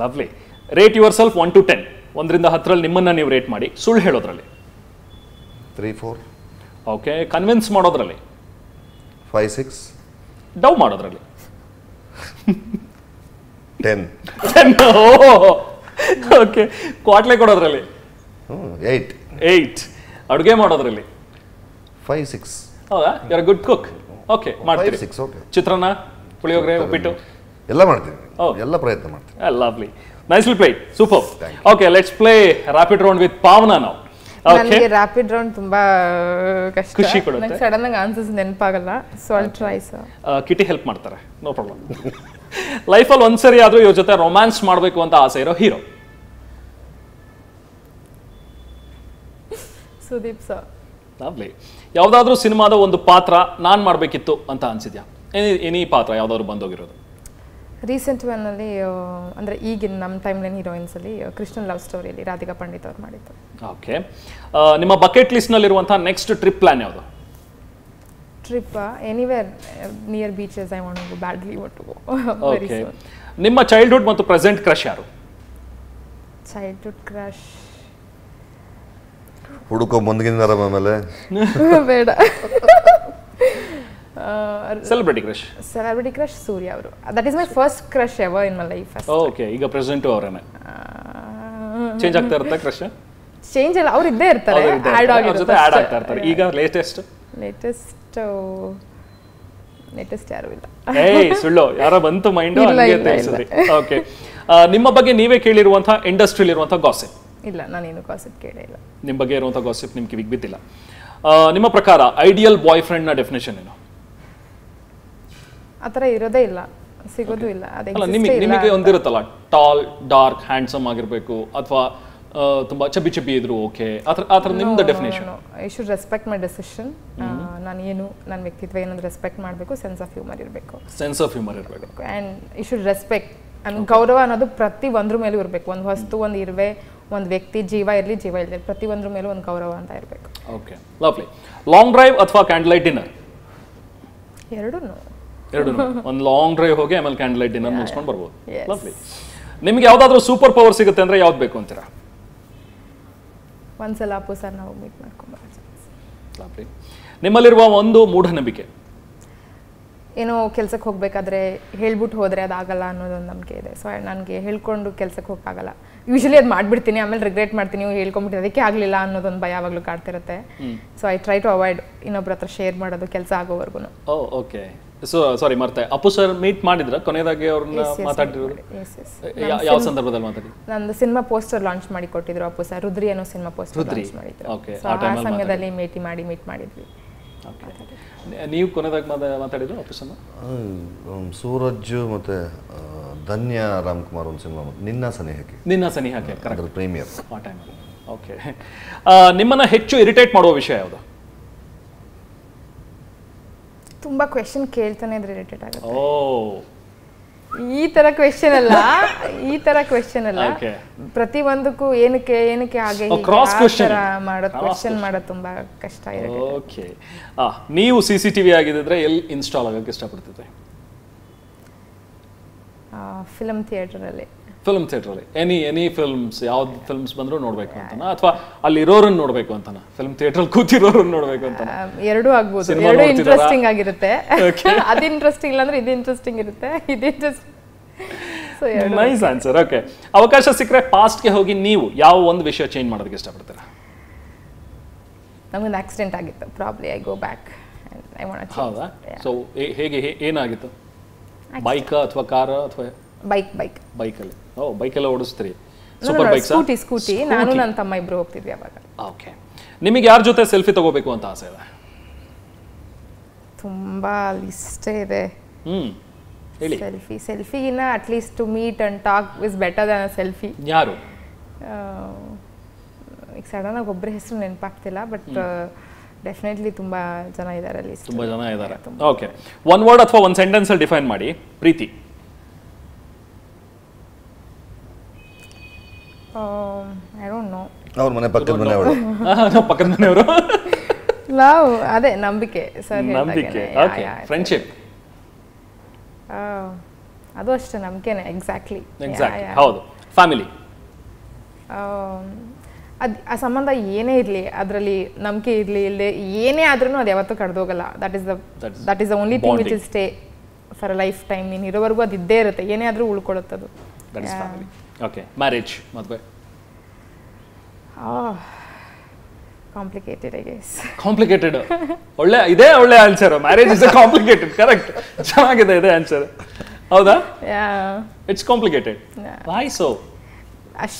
lovely rate yourself one two ten ಒಂದರಿಂದ ಹತ್ತರಲ್ಲಿ ನಿಮ್ಮನ್ನ ನೀವು ರೇಟ್ ಮಾಡಿ. ಸುಳ್ಳು ಹೇಳೋದ್ರಲ್ಲಿ ಮೂರು ನಾಲ್ಕು. ಓಕೆ, ಕನ್ವಿನ್ಸ್ ಮಾಡೋದ್ರಲ್ಲಿ ಐದು ಆರು. ಡೌ ಮಾಡೋದ್ರಲ್ಲಿ ಹತ್ತು. ಓಕೆ, ಕ್ವಾಟ್ಲೆ ಕೊಡೋದ್ರಲ್ಲಿ ಎಂಟು. ಅಡುಗೆ ಮಾಡೋದ್ರಲ್ಲಿ ಐದು ಆರು. ಹೌದಾ, you are good cook. Okay, ಮಾಡ್ತೀರಿ ಚಿತ್ರಾನ್ನ, ಪುಳಿಯೋಗರೆ, ಉಪ್ಪಿಟ್ಟು ಎಲ್ಲ ಮಾಡ್ತೀವಿ, ಎಲ್ಲ ಪ್ರಯತ್ನ ಮಾಡ್ತೀವಿ. Lovely, nicely played, super. Okay, let's play rapid round with Pavana. ನಾವು ಓಕೆ, ರಾಪಿಡ್ ರೌಂಡ್ ತುಂಬಾ ಕಷ್ಟ, ಖುಷಿ ಕೊಡುತ್ತೆ, ನನಗೆ ಸಡನ್ ಆಗಿ ಆನ್ಸರ್ಸ್ ನೆನಪಾಗಲ್ಲ. So I will try sir. ಕಿಟಿ help ಮಾಡ್ತಾರೆ, ನೋ ಪ್ರಾಬ್ಲಮ್. ಲೈಫ್ ಅಲ್ಲಿ ಒಂದ್ಸರಿ ಆದ್ರೂ ಇವ್ರ ಜೊತೆ ರೊಮ್ಯಾನ್ಸ್ ಮಾಡಬೇಕು ಅಂತ ಆಸೆ ಇರೋ ಹೀರೋ? ಸುದೀಪ್ ಸರ್. ಲವ್ಲಿ. ಯಾವುದಾದ್ರೂ ಸಿನಿಮಾದ ಒಂದು ಪಾತ್ರ ನಾನು ಮಾಡಬೇಕಿತ್ತು ಅಂತ ಅನಿಸಿದ್ಯಾ? ಎನಿ ಎನಿ ಪಾತ್ರ ಯಾವುದಾದ್ರು ಬಂದೋಗಿರೋದು? ರೀಸೆಂಟ್ ಒನ್ನಲ್ಲಿ, ಅಂದರೆ ಈಗಿನ ನಮ್ಮ ಟೈಮ್ಲೈನ್ ಹೀರೋಯಿನ್ಸಲ್ಲಿ ಕೃಷ್ಣನ್ ಲವ್ ಸ್ಟೋರಿಯಲ್ಲಿ ರಾಧಿಕಾ ಪಂಡಿತ್ ಅವ್ರು ಮಾಡಿದ್ದು. ಓಕೆ, ನಿಮ್ಮ ಬಕೆಟ್ ಲಿಸ್ಟ್ನಲ್ಲಿರುವಂಥ ನೆಕ್ಸ್ಟ್ ಟ್ರಿಪ್ ಪ್ಲ್ಯಾನ್ ಯಾವುದು? Trip anywhere near beaches. I want to go badly, want to go. Okay, ನಿಮ್ಮ ಚೈಲ್ಡ್ಹುಡ್ ಮತ್ತು ಪ್ರೆಸೆಂಟ್ ಕ್ರಶ್ ಯಾರು? ಚೈಲ್ಡ್ಹುಡ್ ಕ್ರಶ್ ಹುಡುಕೋ ಮುಂದಿನ ಮೇಲೆ ಬೇಡ. Celebrity crush? Celebrity crush Surya ಅವರು. That is my first crush ever in my life. Okay, ಈಗ present ಅವರೇನೆ? ಚೇಂಜ್ ಆಗ್ತಾ ಇರುತ್ತೆ ಕ್ರಶ್? ಚೇಂಜ್ ಅಲ್ಲ, ಅವರು ಇದ್ದೇ ಇರ್ತಾರೆ, ಆಡ್ ಆಗಿರುತ್ತೆ, ಆಡ್ ಆಗ್ತಾ ಇರ್ತಾರೆ. ಈಗ ಲೇಟೆಸ್ಟ್ ಲೇಟೆಸ್ಟ್ ಲೇಟೆಸ್ಟ್ ಯಾರು ಇಲ್ಲ. ಏಯ್ ಸುಳ್ಳು, ಯಾರೋ ಬಂತು ಮೈಂಡ್ ಹಂಗೆ ತೈಸರಿ. ಓಕೆ, ನಿಮ್ಮ ಬಗ್ಗೆ ನೀವೇ ಕೇಳಿರುವಂತ ಇಂಡಸ್ಟ್ರಿಯಲ್ಲಿ ಇರುವಂತ ಗಾಸಿಪ್? ಇಲ್ಲ, ನಾನೇನು ಗಾಸಿಪ್ ಕೇಳೇ ಇಲ್ಲ. ನಿಮ್ಮ ಬಗ್ಗೆ ಇರುವಂತ ಗಾಸಿಪ್ ನಿಮ್ಗೆ ಕಿವಿಗೆ ಬಿದ್ದಿಲ್ಲ. ನಿಮ್ಮ ಪ್ರಕಾರ ಐಡಿಯಲ್ ಬಾಯ್ ಫ್ರೆಂಡ್ ನ ಡೆಫಿನೇಷನ್ ಏನು? ಆ ಥರ ಇರೋದೇ ಇಲ್ಲ, ಸಿಗೋದು ಇಲ್ಲ. ಅದೇ ನಿಮಗೆ ಒಂದಿರುತ್ತಲ್ಲ, ಟಾಲ್ ಡಾರ್ಕ್ ಹ್ಯಾಂಡ್ಸಮ್ ಆಗಿರಬೇಕು ಅಥವಾ ತುಂಬ ಚಬ್ಬಿ ಚಬ್ಬಿ ಇದ್ರು ಓಕೆ, ಆ ಥರ ನಿಮ್ದು definition? I should respect my decision. ನಾನು ಏನು, ನನ್ನ ವ್ಯಕ್ತಿತ್ವ ಏನಂದ್ರೆ ರೆಸ್ಪೆಕ್ಟ್ ಮಾಡಬೇಕು, ಸೆನ್ಸ್ ಆಫ್ ಹ್ಯೂಮರ್ ಇರಬೇಕು. ಸೆನ್ಸ್ ಆಫ್ ಹ್ಯೂಮರ್ ಇರಬೇಕು and I should respect and ಗೌರವ ಅನ್ನೋದು ಪ್ರತಿ ಒಂದ್ರ ಮೇಲೂ ಇರಬೇಕು. ಒಂದು ವಸ್ತು, ಒಂದು ಇರುವೆ, ಒಂದು ವ್ಯಕ್ತಿ, ಜೀವ ಇರಲಿ ಜೀವ ಇರಲಿ, ಪ್ರತಿ ಒಂದ್ರ ಮೇಲೂ ಒಂದು ಗೌರವ ಅಂತ ಇರಬೇಕು. Okay, lovely. ಲಾಂಗ್ ಡ್ರೈವ್ ಅಥವಾ ಕ್ಯಾಂಡಲ್ ಲೈಟ್ ಡಿನ್ನರ್? ಎರಡೂ ಎರಡು. ಒಂದು ಲಾಂಗ್ ಡ್ರೈವ್ ಹೋಗಿ ಆಮೇಲೆ ಕ್ಯಾಂಡಲ್ ಲೈಟ್ ಡಿನ್ನರ್ ಮುಗಿಸ್ಕೊಂಡು ಬರ್ಬೋದು. ಲವ್ಲಿ. ನಿಮ್ಗೆ ಯಾವ್ದಾದ್ರು ಸೂಪರ್ ಪವರ್ ಸಿಗುತ್ತೆ ಅಂದ್ರೆ ಯಾವ್ದು ಬೇಕು ಅಂತೀರಾ? ಒಂದ್ಸಲ ಅಪ್ಪು ಸರ್ ನಾವು ಮೀಟ್ ಮಾಡ್ಕೊಂಡ್ಬರ್ತೀವಿ. ನಿಮ್ಮಲ್ಲಿರುವ ಒಂದು ಮೂಢನಂಬಿಕೆ? ಏನೋ ಕೆಲಸಕ್ಕೆ ಹೋಗಬೇಕಾದ್ರೆ ಹೇಳ್ಬಿಟ್ಟು ಹೋದರೆ ಅದಾಗಲ್ಲ ಅನ್ನೋದೊಂದು ನಂಬಿಕೆ ಇದೆ. ಸೊ ನನಗೆ ಹೇಳ್ಕೊಂಡು ಕೆಲಸಕ್ಕೆ ಹೋಗೋಕ್ಕಾಗಲ್ಲ. ಯೂಶಲಿ ಅದು ಮಾಡಿಬಿಡ್ತೀನಿ, ಆಮೇಲೆ ರಿಗ್ರೆಟ್ ಮಾಡ್ತೀನಿ, ಹೇಳ್ಕೊಂಡ್ಬಿಟ್ಟು ಅದಕ್ಕೆ ಆಗಲಿಲ್ಲ ಅನ್ನೋದೊಂದು ಭಯ ಯಾವಾಗಲೂ ಕಾಡ್ತಿರುತ್ತೆ. So I try to avoid ಇನ್ನೊಬ್ಬರ ಹತ್ರ ಶೇರ್ ಮಾಡೋದು ಕೆಲಸ ಆಗೋವರೆಗೂ. ಓಕೆ, ಸೊ ಸಾರಿ ಮರ್ತೆ, ಅಪ್ಪು ಸರ್ ಮೀಟ್ ಮಾಡಿದ್ರ ಕೊನೆಯದಾಗಿ? ಅವ್ರನ್ನ ಮಾತಾಡಿದ್ರು ಯಾವ ಸಂದರ್ಭದಲ್ಲಿ ಮಾತಾಡಿ? ನಂದು ಸಿನಿಮಾ ಪೋಸ್ಟರ್ ಲಾಂಚ್ ಮಾಡಿ ಕೊಟ್ಟಿದ್ರು ಅಪ್ಪು ಸರ್, ರುದ್ರಿ ಅನ್ನೋ ಸಿನಿಮಾ ಪೋಸ್ಟರ್ ಲಾಂಚ್ ಮಾಡಿದ್ರು. ಆ ಸಮಯದಲ್ಲಿ ಮೇಟಿ ಮಾಡಿ ಮೀಟ್ ಮಾಡಿದ್ವಿ. ನೀವು ಕೊನೆಯದಾಗಿ ಮಾತಾಡಿದ್ರು ಅಪ್ಪು ಸರ್? ಸೂರಜ್ ಮತ್ತೆ ಧನ್ಯ ರಾಮ್ ಕುಮಾರ್ ಒಂದು ಸಿನಿಮಾ, ನಿನ್ನ ಸನಿಹಕ್ಕೆ. ನಿನ್ನ ಸನಿಹಕ್ಕೆ ಕರೆಕ್ಟ್, ಪ್ರೀಮಿಯರ್ ಆ ಟೈಮ್. ಓಕೆ, ನಿಮ್ಮನ್ನ ಹೆಚ್ಚು ಇರಿಟೇಟ್ ಮಾಡುವ ವಿಷಯ ಯಾವುದು? ತುಂಬಾ ಕ್ವೆಶ್ಚನ್ ಕೇಳ್ತಾನೆ ಇದ್ರೆ ರಿಲೇಟೆಡ್ ಆಗುತ್ತೆ. ಓ, ಈ ತರ ಕ್ವೆಶ್ಚನ್ ಅಲ್ಲ, ಈ ತರ ಕ್ವೆಶ್ಚನ್ ಅಲ್ಲ, ಪ್ರತಿ ಒಂದಕ್ಕೂ ಏನಕ್ಕೆ ಏನಕ್ಕೆ ಹಾಗೆ ಮಾಡೋದು, ಕ್ವೆಶ್ಚನ್ ಮಾಡೋದು ತುಂಬಾ ಕಷ್ಟ ಇರುತ್ತೆ. ಓಕೆ, ನೀವು ಸಿಸಿಟಿವಿ ಆಗಿದ್ರೆ ಎಲ್ಲಿ ಇನ್ಸ್ಟಾಲ್ ಆಗಕ್ಕೆ ಇಷ್ಟಪಡ್ತಿದ್ದೆ? ಫಿಲಂ ಥಿಯೇಟರ್ ಅಲ್ಲಿ. ಫಿಲಂ ಥಿಯೇಟರ್ ಅಲ್ಲಿ ಎನಿ ಎನಿ ಫಿಲ್ಮ್ಸ್, ಯಾವ್ದು ಫಿಲ್ಮ್ಸ್ ಬಂದರೂ ನೋಡ್ಬೇಕು ಅಂತನಾ ಅಥವಾ ಅಲ್ಲಿ ಇರೋರನ್ನ ನೋಡ್ಬೇಕು ಅಂತನಾ? ಫಿಲಂ ಥಿಯೇಟರ್ ಅಲ್ಲಿ ಕೂತಿರೋರನ್ನ ನೋಡ್ಬೇಕು ಅಂತನಾ? ಎರಡೂ ಆಗ್ಬೋದು, ಎರಡೂ ಇಂಟ್ರೆಸ್ಟಿಂಗ್ ಆಗಿರುತ್ತೆ. ಅದು ಇಂಟ್ರೆಸ್ಟಿಂಗ್ ಇಲ್ಲ ಅಂದ್ರೆ ಇದು ಇಂಟ್ರೆಸ್ಟಿಂಗ್ ಇರುತ್ತೆ, ಇದು interesting. So nice answer. Okay, ಅವಕಾಶ ಸಿಕ್ಕರೆ ಪಾಸ್ಟ್ಗೆ ಹೋಗಿ ನೀವು ಯಾವ ಒಂದು ವಿಷಯ ಚೇಂಜ್ ಮಾಡೋದಕ್ಕೆ ಇಷ್ಟಪಡ್ತೀರಾ? ನಮಗೊಂದು ಆಕ್ಸಿಡೆಂಟ್ ಆಗಿತ್ತು, probably I go back and I want to change. ಹೌದಾ? ಸೊ ಹೇಗೆ, ಏನಾಗಿತ್ತು? ಬೈಕ್ ಅಥವಾ ಕಾರ್ ಅಥವಾ? ಬೈಕ್. ಬೈಕ್ ಬೈಕಲ್ಲಿ? ಓ, ಬೈಕೆಲ್ಲ ಓಡಿಸ್ತೀರಿ? Super bike? ಸ್ಕೂಟಿ. ಸ್ಕೂಟಿ ನಾನು ನನ್ನ ತಮ್ಮ ಇಬ್ರು ಹೋಗ್ತಿದ್ವಿ ಅವಾಗ. ಓಕೆ, ನಿಮಗೆ ಯಾರ ಜೊತೆ ಸೆಲ್ಫಿ ತಗೋಬೇಕು ಅಂತ ಆಸೆ ಇದೆ? ತುಂಬಾ ಲಿಸ್ಟೇ ಇದೆ. ಹ್ಮ್, ಹೇಳಿ. ಸೆಲ್ಫಿ ಸೆಲ್ಫಿಗಿನ್ನ at least to meet and talk is better than a selfie. ಯಾರು? ಈಗ ಸಡನ್ ಆಗಿ ಒಬ್ಬರ ಹೆಸರು ನೆನಪಾಗ್ತಿಲ್ಲ, ಬಟ್ ಡೆಫಿನೆಟ್ಲಿ ತುಂಬಾ ಜನ ಇದ್ದಾರೆ ಲಿಸ್ಟ್. ತುಂಬಾ ಜನ ಇದ್ದಾರೆ. ಓಕೆ, ಒನ್ ವರ್ಡ್ ಅಥವಾ ಒಂದು ಸೆಂಟೆನ್ಸ್ ಅಲ್ಲಿ ಡಿಫೈನ್ ಮಾಡಿ. ಪ್ರೀತಿ? I don't know. ಅವರ ಮನೆ ಪಕ್ಕದ ಮನೆಯವರು. ಆ ಪಕ್ಕದ ಮನೆಯವರು. ಲವ್, ಅದೇ ನಂಬಿಕೆ ಸರ್ ಹೇಳಿದ ಹಾಗೆ. ನಂಬಿಕೆ. Okay, friendship? ಆ ಅದು ಅಷ್ಟೇ, ನಂಬಿಕೆನೇ. ಎಕ್ಸಾಕ್ಟ್ಲಿ ಎಕ್ಸಾಕ್ಟ್ಲಿ, ಹೌದು. ಫ್ಯಾಮಿಲಿ? ಅದು ಆ ಸಂಬಂಧ ಏನೇ ಇರಲಿ ಅದರಲ್ಲಿ ನಂಬಿಕೆ ಇರಲಿ ಇಲ್ಲದೆ ಏನೇ ಆದ್ರೂ ಅದು ಯಾವತ್ತೂ ಕಡ್ದೋಗಲ್ಲ. That is the that is the only thing which will stay for a life time. ನೀನು ಇರೋವರೆಗೂ ಅದು ಇದ್ದೇ ಇರುತ್ತೆ, ಏನೇ ಆದರೂ ಉಳ್ಕೊಳ್ಳುತ್ತದು. ಓಕೆ, ಮ್ಯಾರೇಜ್ ಮದುವೆ complicated, I guess. Complicated. ಒಳ್ಳೆ ಇದೆ, ಒಳ್ಳೆ answer. Marriage is complicated, correct, ಚೆನ್ನಾಗಿದೆ ಇದೆ ಆನ್ಸರ್. ಹೌದಾ? Yeah, it's complicated. Why so?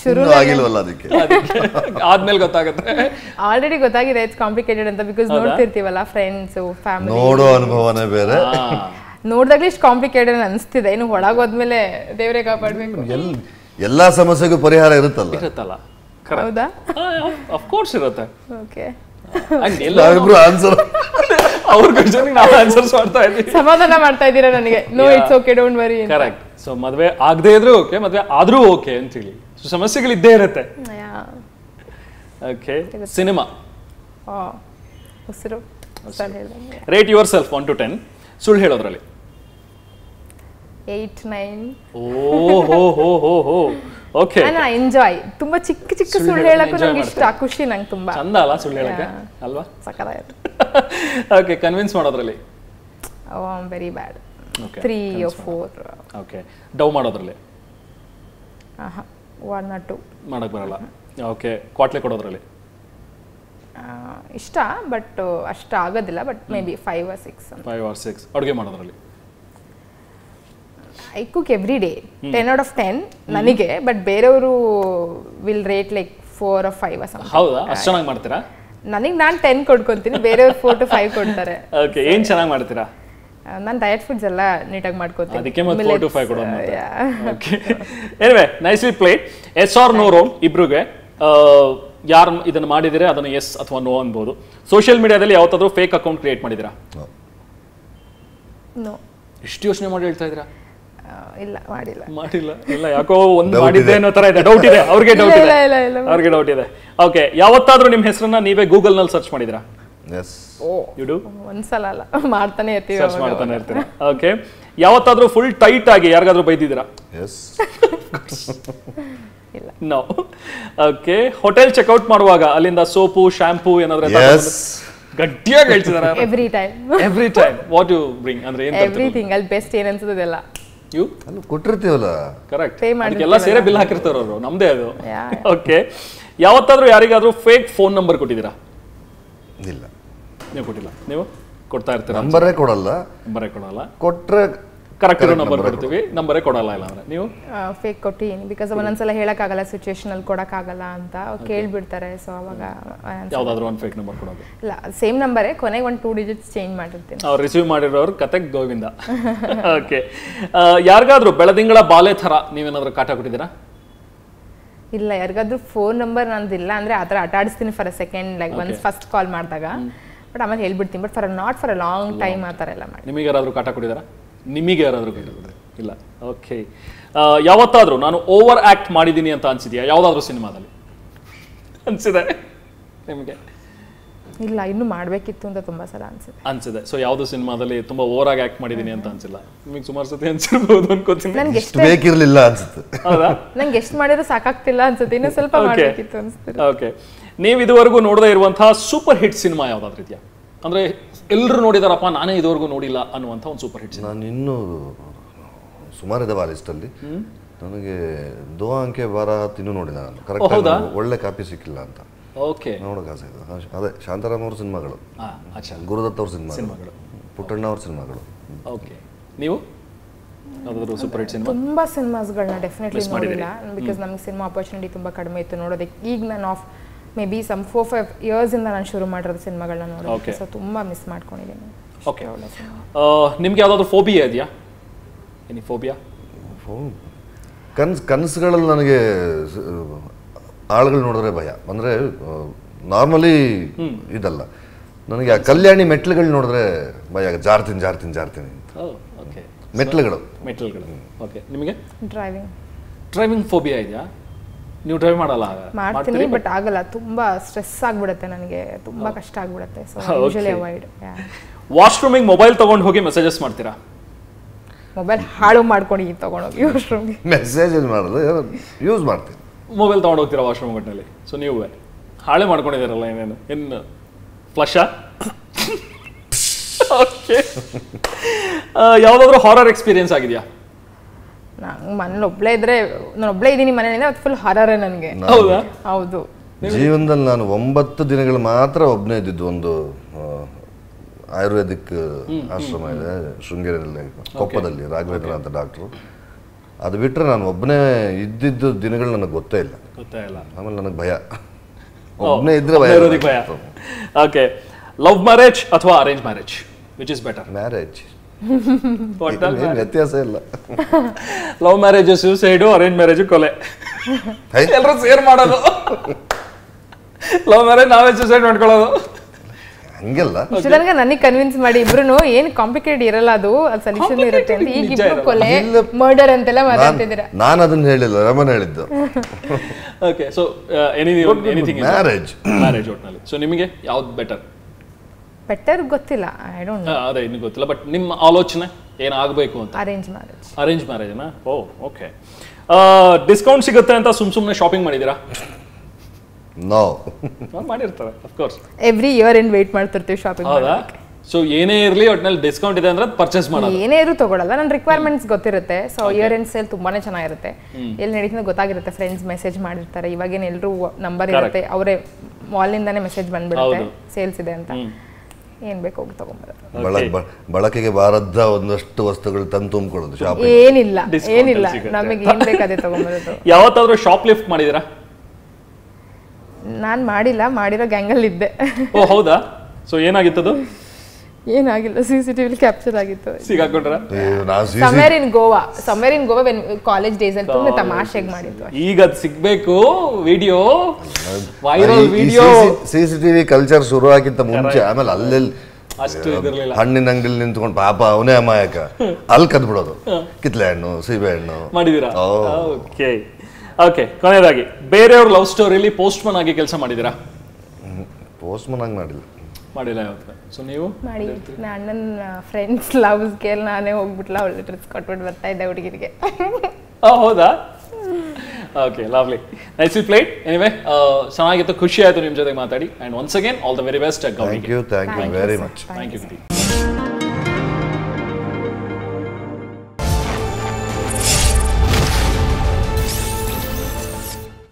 ಶುರು ಆಗಿಲ್ವಲ್ಲ ಅದಕ್ಕೆ, ಆದ್ಮೇಲೆ ಗೊತ್ತಾಗುತ್ತೆ. ಆಲ್ರೆಡಿ ಗೊತ್ತಾಗಿದೆ ಇಟ್ಸ್ ಕಾಂಪ್ಲಿಕೇಟೆಡ್ ಅಂತ, ಬಿಕಾಸ್ ನೋಡ್ತಿರ್ತೀವಲ್ಲ ಫ್ರೆಂಡ್ಸ್ ಫ್ಯಾಮಿಲಿ, ನೋಡೋ ಅನುಭವನೇ ಬೇರೆ. ನೋಡಿದಾಗಲೇ ಇಷ್ಟು ಕಾಂಪ್ಲಿಕೇಟೆಡ್ ಅನಿಸ್ತಿದೆ, ಇನ್ನು ಹೊಳಗೋದ್ಮೇಲೆ ದೇವರೇ ಕಾಪಾಡಬೇಕು. ಎಲ್ಲ ಸಮಸ್ಯೆಗೂ ಪರಿಹಾರ ಇರುತ್ತಲ್ಲ ಇರುತ್ತಲ್ಲ ಹೌದಾ? ಆಫ್ ಕೋರ್ಸ್ ಇರುತ್ತೆ. ಓಕೆ, ಅಂಡ್ ಎಲ್ಲರೂ ಆನ್ಸರ್ ಅವರ ಕ್ವೆಶ್ಚನ್ ನಾವು ಆನ್ಸರ್ಸ್ ಮಾಡ್ತಾ ಇದ್ದೀವಿ, ಸಮಾಧಾನ ಮಾಡ್ತಾ ಇದ್ದೀರಾ ನನಗೆ. No, it's okay, don't worry. Correct. So ಮದುವೆ ಆಗದೆ ಇದ್ರೂ ಓಕೆ, ಮದುವೆ ಆದ್ರೂ ಓಕೆ ಅಂತ ಹೇಳಿ. ಸೊ ಸಮಸ್ಯೆಗಳು ಇದ್ದೇ ಇರುತ್ತೆ. ಓಕೆ, ಸಿನಿಮಾ ಹೆಸರು rate yourself one two ten, ಸುಳ್ಳು ಹೇಳೋದ್ರಲ್ಲಿ? Eight nine. ಓ ಹೋ ಹೋ ಹೋ ಹೋ. ಓಕೆ, ನಾನು ಎಂಜಾಯ್. ತುಂಬಾ ಚಿಕ್ಕ ಚಿಕ್ಕ ಸುಳ್ಳು ಹೇಳಕ್ಕೂ ನನಗೆ ಇಷ್ಟ, ಖುಷಿ ನಂಗೆ ತುಂಬಾ. ಚಂದ ಅಲ್ಲ ಸುಳ್ಳು ಹೇಳಕ್ಕೆ ಅಲ್ವಾ? ಸಕ್ಕದಾಯ್ತು. ಓಕೆ, ಕನ್ವಿನ್ಸ್ ಮಾಡೋದ್ರಲ್ಲಿ? Oh I am very bad, three or four. Okay, ಡೌ ಮಾಡೋದ್ರಲ್ಲಿ? ಆಹಾ, ಒನ್ or ಟೂ. ಮಾಡಕ್ಕೆ ಬರಲ್ಲ. ಓಕೆ, ಕ್ವಾಟ್ಲೆ ಕೊಡೋದ್ರಲ್ಲಿ? ಇಷ್ಟ ಬಟ್ ಅಷ್ಟು ಆಗೋದಿಲ್ಲ, but may be five or six. Five or six. ಅಡುಗೆ ಮಾಡೋದ್ರಲ್ಲಿ? I cook every day, hmm. ten out of ten nanige, hmm. but bereavaru will rate like four or five or something. Hauda, ashtu chenaga martira? Nanige naan ten kodkontini, bereavaru four to five kodtare. Okay, en chenaga martira? Naan diet foods ella neatagi madkontini, adikke mathe four to five kododu mate. Okay, anyway, nicely played. Yes or no round ibruge. Yaar idanna madidire adanna yes athwa no anbodu. Social media dalli yavataru fake account create madidira? No. No. Ishtu yochane madi helta idira? ಇಲ್ಲ, ಮಾಡಿಲ್ಲ ಮಾಡಿಲ್ಲ ಇಲ್ಲ. ಯಾಕೋ ಒಂದು ಮಾಡಿದ್ದೆ ಅನ್ನೋ ತರ ಇದೆ, ಡೌಟ್ ಇದೆ ಅವ್ರಿಗೆ, ಡೌಟ್ ಇದೆ ಅವ್ರಿಗೆ ಡೌಟ್ ಇದೆ. ಓಕೆ, ಯಾವತ್ತಾದ್ರೂ ನಿಮ್ಮ ಹೆಸರನ್ನ ನೀವೇ ಗೂಗಲ್ ನಲ್ಲಿ ಸರ್ಚ್ ಮಾಡಿದ್ರಾ? Yes, you do. ಒಂದ್ಸಲ ಅಲ್ಲ, ಮಾಡ್ತಾನೆ ಇರ್ತೀವಿ, ಸರ್ಚ್ ಮಾಡ್ತಾನೆ ಇರ್ತೀವಿ. ಓಕೆ, ಯಾವತ್ತಾದ್ರೂ ಫುಲ್ ಟೈಟ್ ಆಗಿ ಯಾರಿಗಾದ್ರೂ ಬೈದಿದ್ದೀರಾ? ಎಸ್, ಇಲ್ಲ, ನೋ. ಓಕೆ, ಹೋಟೆಲ್ ಚೆಕ್ಔಟ್ ಮಾಡುವಾಗ ಅಲ್ಲಿಂದ ಸೋಪು ಶಾಂಪೂ ಏನಾದ್ರೂ? ಎಸ್, ಗಟ್ಟಿಯಾಗಿ ಹೇಳ್ತಿದಾರಾ? Every time every time. What you bring ಅಂದ್ರೆ ಏನು? ಎವ್ರಿಥಿಂಗ್. ಅಲ್ಲಿ ಬೆಸ್ಟ್ ಏನು ಅನ್ಸುತ್ತೆ ಅದೆಲ್ಲ ಯು ಅಲ್ಲ ಕೊಟ್ಟಿರ್ತೀವಲ್ಲ. ಕರೆಕ್ಟ್, ಅದಕ್ಕೆಲ್ಲ ಸೇರೆ ಬಿಲ್ ಹಾಕಿರ್ತಾರ ಅವರು, ನಮ್ದೇ ಅದು. ಓಕೆ, ಯಾವತ್ತಾದ್ರೂ ಯಾರಿಗಾದ್ರೂ ಫೇಕ್ ಫೋನ್ ನಂಬರ್ ಕೊಟ್ಟಿದ್ದೀರಾ? ಇಲ್ಲ, ನೀವು ಕೊಟ್ಟಿಲ್ಲ. ನೀವು ಕೊಡ್ತಾ ಇರ್ತೀರ? ನಂಬರೇ ಕೊಡಲ್ಲ. ನಂಬರೇ ಕೊಡಲ್ಲ. ಕೊಟ್ರೆ ಕರೆಕ್ಟ್ ಇರೋ ನಂಬರ್ ಕೊಡ್ತೀವಿ, ನಂಬರೇ ಕೊಡಲ್ಲ. ಇಲ್ಲ ಅಂದ್ರೆ ನೀವು ಫೇಕ್ ಕೊಟ್ಟಿದ್ದೀನಿ, ಬಿಕಾಸ್ ಒಂದೊಂದ್ಸಲ ಹೇಳಕ್ಕಾಗಲ್ಲ, ಸಿಚುಯೇಷನ್ ಅಲ್ಲಿ ಕೊಡಕ್ಕಾಗಲ್ಲ ಅಂತ ಕೇಳ್ಬಿಡ್ತಾರೆ. ಸೊ ಅವಾಗ ಯಾವ್ದಾದ್ರು ಒಂದು ಫೇಕ್ ನಂಬರ್ ಕೊಡೋದು. ಇಲ್ಲ, ಸೇಮ್ ನಂಬರೇ, ಕೊನೆಗೆ ಒಂದು ಟೂ ಡಿಜಿಟ್ಸ್ ಚೇಂಜ್ ಮಾಡಿರ್ತೀನಿ. ಅವ್ರು ರಿಸೀವ್ ಮಾಡಿರೋರು ಕತೆ ಗೋವಿಂದ. ಓಕೆ, ಯಾರಿಗಾದ್ರೂ ಬೆಳದಿಂಗಳ ಬಾಲೆ ಥರ ನೀವೇನಾದ್ರೂ ಕಾಟ ಕೊಟ್ಟಿದ್ದೀರಾ? ಇಲ್ಲ, ಯಾರಿಗಾದ್ರೂ ಫೋನ್ ನಂಬರ್ ನಂದಿಲ್ಲ ಅಂದ್ರೆ ಆ ಥರ ಆಟಾಡಿಸ್ತೀನಿ for a second, like once first call ಮಾಡಿದಾಗ, ಬಟ್ ಆಮೇಲೆ ಹೇಳ್ಬಿಡ್ತೀನಿ. But for not for a long time ಆ ಥರ ಎಲ್ಲ ಮಾಡಿ. ನಿಮಗೆ ಯಾರಾದರೂ ಕಾಟ ಕೊಟ್ಟಿದ್ದಾರಾ? ನಿಮಗೆ ಯಾರಾದರೂ ಕೇಳಿದ್ರೆ? ಇಲ್ಲ. ಓಕೆ, ಯಾವತ್ತಾದರೂ ನಾನು ಓವರ್ ಆ್ಯಕ್ಟ್ ಮಾಡಿದ್ದೀನಿ ಅಂತ ಅನಿಸಿದೆಯಾ ಯಾವುದಾದ್ರೂ ಸಿನಿಮಾದಲ್ಲಿ? ಅನಿಸಿದೆ ನಿಮಗೆ? ಇಲ್ಲ, ಇನ್ನೂ ಮಾಡಬೇಕಿತ್ತು ಅಂತ ತುಂಬ ಸಲ ಅನಿಸಿದೆ ಅನಿಸಿದೆ ಸೊ ಯಾವುದೋ ಸಿನಿಮಾದಲ್ಲಿ ತುಂಬ ಓವರ್ ಆಗಿ ಆ್ಯಕ್ಟ್ ಮಾಡಿದ್ದೀನಿ ಅಂತ ಅನಿಸಿಲ್ಲ ನಿಮಗೆ? ಸುಮಾರು ಸತಿ ಅನಿಸಿರ್ಬೋದು ಅನ್ಕೋತೀನಿ. ನನಗೆ ಎಷ್ಟು ಬೇಕಿರಲಿಲ್ಲ ಅನಿಸುತ್ತೆ. ಹೌದಾ? ನಂಗೆ ಎಷ್ಟು ಮಾಡಿದ್ರು ಸಾಕಾಗ್ತಿಲ್ಲ ಅನಿಸುತ್ತೆ, ಇನ್ನೂ ಸ್ವಲ್ಪ ಮಾಡಬೇಕಿತ್ತು ಅನಿಸುತ್ತೆ. ಓಕೆ, ನೀವು ಇದುವರೆಗೂ ನೋಡದೇ ಇರುವಂತಹ ಸೂಪರ್ ಹಿಟ್ ಸಿನಿಮಾ ಯಾವುದಾದ್ರೂ ಇದೆಯಾ? ಅಂದರೆ ಎಲ್ಲರೂ ನೋಡಿದಾರಪ್ಪ, ನಾನೇ ಇದುವರೆಗೂ ನೋಡಿಲ್ಲ ಅನ್ನುವಂಥ ಒಂದು ಸೂಪರ್ ಹಿಟ್. ನಾನು ಇನ್ನೂ ಸುಮಾರು ಇದಾವೆ ಆ ಲಿಸ್ಟಲ್ಲಿ. ನನಗೆ ದೋ ಅಂಕೆ ಬಾರಾತ್ ಇನ್ನೂ ನೋಡಿಲ್ಲ ನಾನು, ಕರೆಕ್ಟ್ ಒಳ್ಳೆ ಕಾಪಿ ಸಿಕ್ಕಿಲ್ಲ ಅಂತ. ಓಕೆ, ನೋಡೋಕೆ ಆಸೆ ಇದೆ. ಅದೇ ಶಾಂತಾರಾಮ್ ಅವ್ರ ಸಿನಿಮಾಗಳು, ಗುರುದತ್ ಅವ್ರ ಸಿನಿಮಾಗಳು, ಪುಟ್ಟಣ್ಣ ಅವ್ರ ಸಿನಿಮಾಗಳು. ಓಕೆ, ನೀವು ಸೂಪರ್ ಹಿಟ್ ಸಿನಿಮಾ? ತುಂಬ ಸಿನಿಮಾಸ್ಗಳನ್ನ ಡೆಫಿನೆಟ್ಲಿ ನೋಡಿಲ್ಲ, ಬಿಕಾಸ್ ನಮಗೆ ಸಿನಿಮಾ ಆಪರ್ಚುನಿಟಿ ತುಂಬ ಕಡಿಮೆ ಇತ್ತು ನೋಡೋದಕ್ಕೆ. ಈಗ ನಾನು of maybe some four five years ಇಂದ ನಾನು ಶುರು ಮಾಡಿರೋದು ಸಿನಿಮಾಗಳನ್ನ ನೋಡೋಕೆ. ಸೊ ತುಂಬ ಮಿಸ್ ಮಾಡ್ಕೊಂಡಿದ್ದೀನಿ. ಓಕೆ, ನಿಮ್ಗೆ ಯಾವ್ದಾದ್ರು ಫೋಬಿಯಾ ಇದೆಯಾ? Any phobia? ಕನ್ಸ್ ಕನಸುಗಳಲ್ಲಿ ನನಗೆ ಆಳುಗಳು ನೋಡಿದ್ರೆ ಭಯ. ಅಂದರೆ ನಾರ್ಮಲಿ ಇದಲ್ಲ, ನನಗೆ ಆ ಕಲ್ಯಾಣಿ ಮೆಟ್ಲುಗಳು ನೋಡಿದ್ರೆ ಭಯ ಆಗುತ್ತೆ. ಜಾರ್ತೀನಿ ಜಾರ್ತೀನಿ ಜಾರ್ತೀನಿ ಮೆಟ್ಲುಗಳು ಮೆಟ್ಲುಗಳು ಓಕೆ, ನಿಮಗೆ ಡ್ರೈವಿಂಗ್ ಡ್ರೈವಿಂಗ್ ಫೋಬಿಯಾ ಇದೆಯಾ? ನೀವು ಡ್ರೈವ್ ಮಾಡಲ್ಲ? ಮಾಡ್ತೀನಿ, ಬಟ್ ಆಗಲ್ಲ, ತುಂಬಾ ಸ್ಟ್ರೆಸ್ ಆಗ್ಬಿಡುತ್ತೆ ನನಗೆ, ತುಂಬಾ ಕಷ್ಟ ಆಗ್ಬಿಡುತ್ತೆ. So usually avoid. ವಾಶ್ರೂಮಿಗೆ ಮೊಬೈಲ್ ತಗೊಂಡು ಹೋಗಿ ಮೆಸೇಜಸ್ ಮಾಡ್ತೀರಾ? ಮೊಬೈಲ್ ಹಾಳು ಮಾಡ್ಕೊಂಡು ಈಗ ತಗೊಂಡೋಗಿ ವಾಶ್ರೂಮ್ಗೆ ಮೆಸೇಜ್ ಮಾಡೋದು ಯೂಸ್ ಮಾಡ್ತೀನಿ. mobile thought of the washroom. So, new way. Hardly mark on the line in Flusher. Okay. Uh, a horror experience? I was full horror. I Ayurvedic ashram ide Shringeri Koppadalli Raghavendra anta doctor adu bitre nanu obbane iddiddu dinagalu nanu gotte illa gotte illa amale nanu bhaya obbane idre bhaya. Okay, love marriage athwa arrange marriage, which is better? Marriage. Total vyathyasa illa. Love marriage suicide, arrange marriage kole ellaru share madodu. Love marriage nave suicide madkolodu. I convinced you complicated solution. Murder. Okay, so uh, anything, anything marriage. Marriage. So, you are better? Better? I don't know. Uh, but you arrange marriage. Arrange marriage. Na? Oh, okay. Uh, discount sum shopping? No. Of course. Every year in wait marthurthi shopping. So, yearly discount is purchase. Yearly requirements gothirate. So, year end sale tumbane chanagirate. Ellu gothagirate, friends message madirtare. Ivage ellaru number irate. Avare mall indane message bandibidutte. Sales ide anta. Yen beko hogi tagonbara. Balakege baradda ondashtu vastugalu tandu tumkodu shopping. Yenilla. Yenilla. Namage yen bekade tagonbara. Yavattadru shoplift madidira? I madila madira gangal idde. Oh, howda? So yenagitadu? Yenagilla, C C T V capture agittu. Sigakondra? Somewhere in Goa, somewhere in Goa when college days alli tumbe tamasheg madiddu. Eega adu sigbeku video, viral video. C C T V culture shuru aginta munche amele allel ಅಷ್ಟು ಇರಲಿಲ್ಲ ಹಣ್ಣಿನ ಅಂಗಡಿಯಲ್ಲಿ ನಿಂತುಕೊಂಡು ಪಾಪ ಅವನೇ ಅಮಾಯಕ ಅಲ್ಲಿ ಕದ್ದು ಬಿಡೋದು ಕಿತ್ಲೆ ಹಣ್ಣು ಸೀಬೆ ಹಣ್ಣು ಮಾಡಿದಿರಾ? ಓಕೆ. Okay, ಕೊನೆಯದಾಗಿ ಬೇರೆಯವರ ಲವ್ ಸ್ಟೋರಿಯಲ್ಲಿ ಪೋಸ್ಟ್ ಮನ್ ಆಗಿ ಕೆಲಸ ಮಾಡಿದಿರಾ? ಪೋಸ್ಟ್ ಮನ್ ಆಗಿ ಮಾಡಿಲ್ಲ. ಮಾಡಿಲ್ಲ ಯಾವತ್ತು. ಸೊ ನೀವು ಮಾಡಿ ನನ್ನ ಫ್ರೆಂಡ್ಸ್ ಲವ್ ಸ್ಕೇಲ್ ನಾನೇ ಹೋಗ್ಬಿಟ್ಲಾ ಅವಳ ಡ್ರೆಸ್ ಕಟ್ಬಿಟ್ಟು ಬರ್ತಾ ಇದ್ದೆ ಹುಡುಗಿರಿಗೆ. ಓ ಹೌದಾ? Okay, lovely. Nicely played. Anyway, ಚೆನ್ನಾಗಿತ್ತು, ಖುಷಿ ಆಯ್ತು ನಿಮ್ಮ ಜೊತೆ ಮಾತಾಡಿ. And once again all the very best Gowdi. Thank you, thank you very much. Thank you.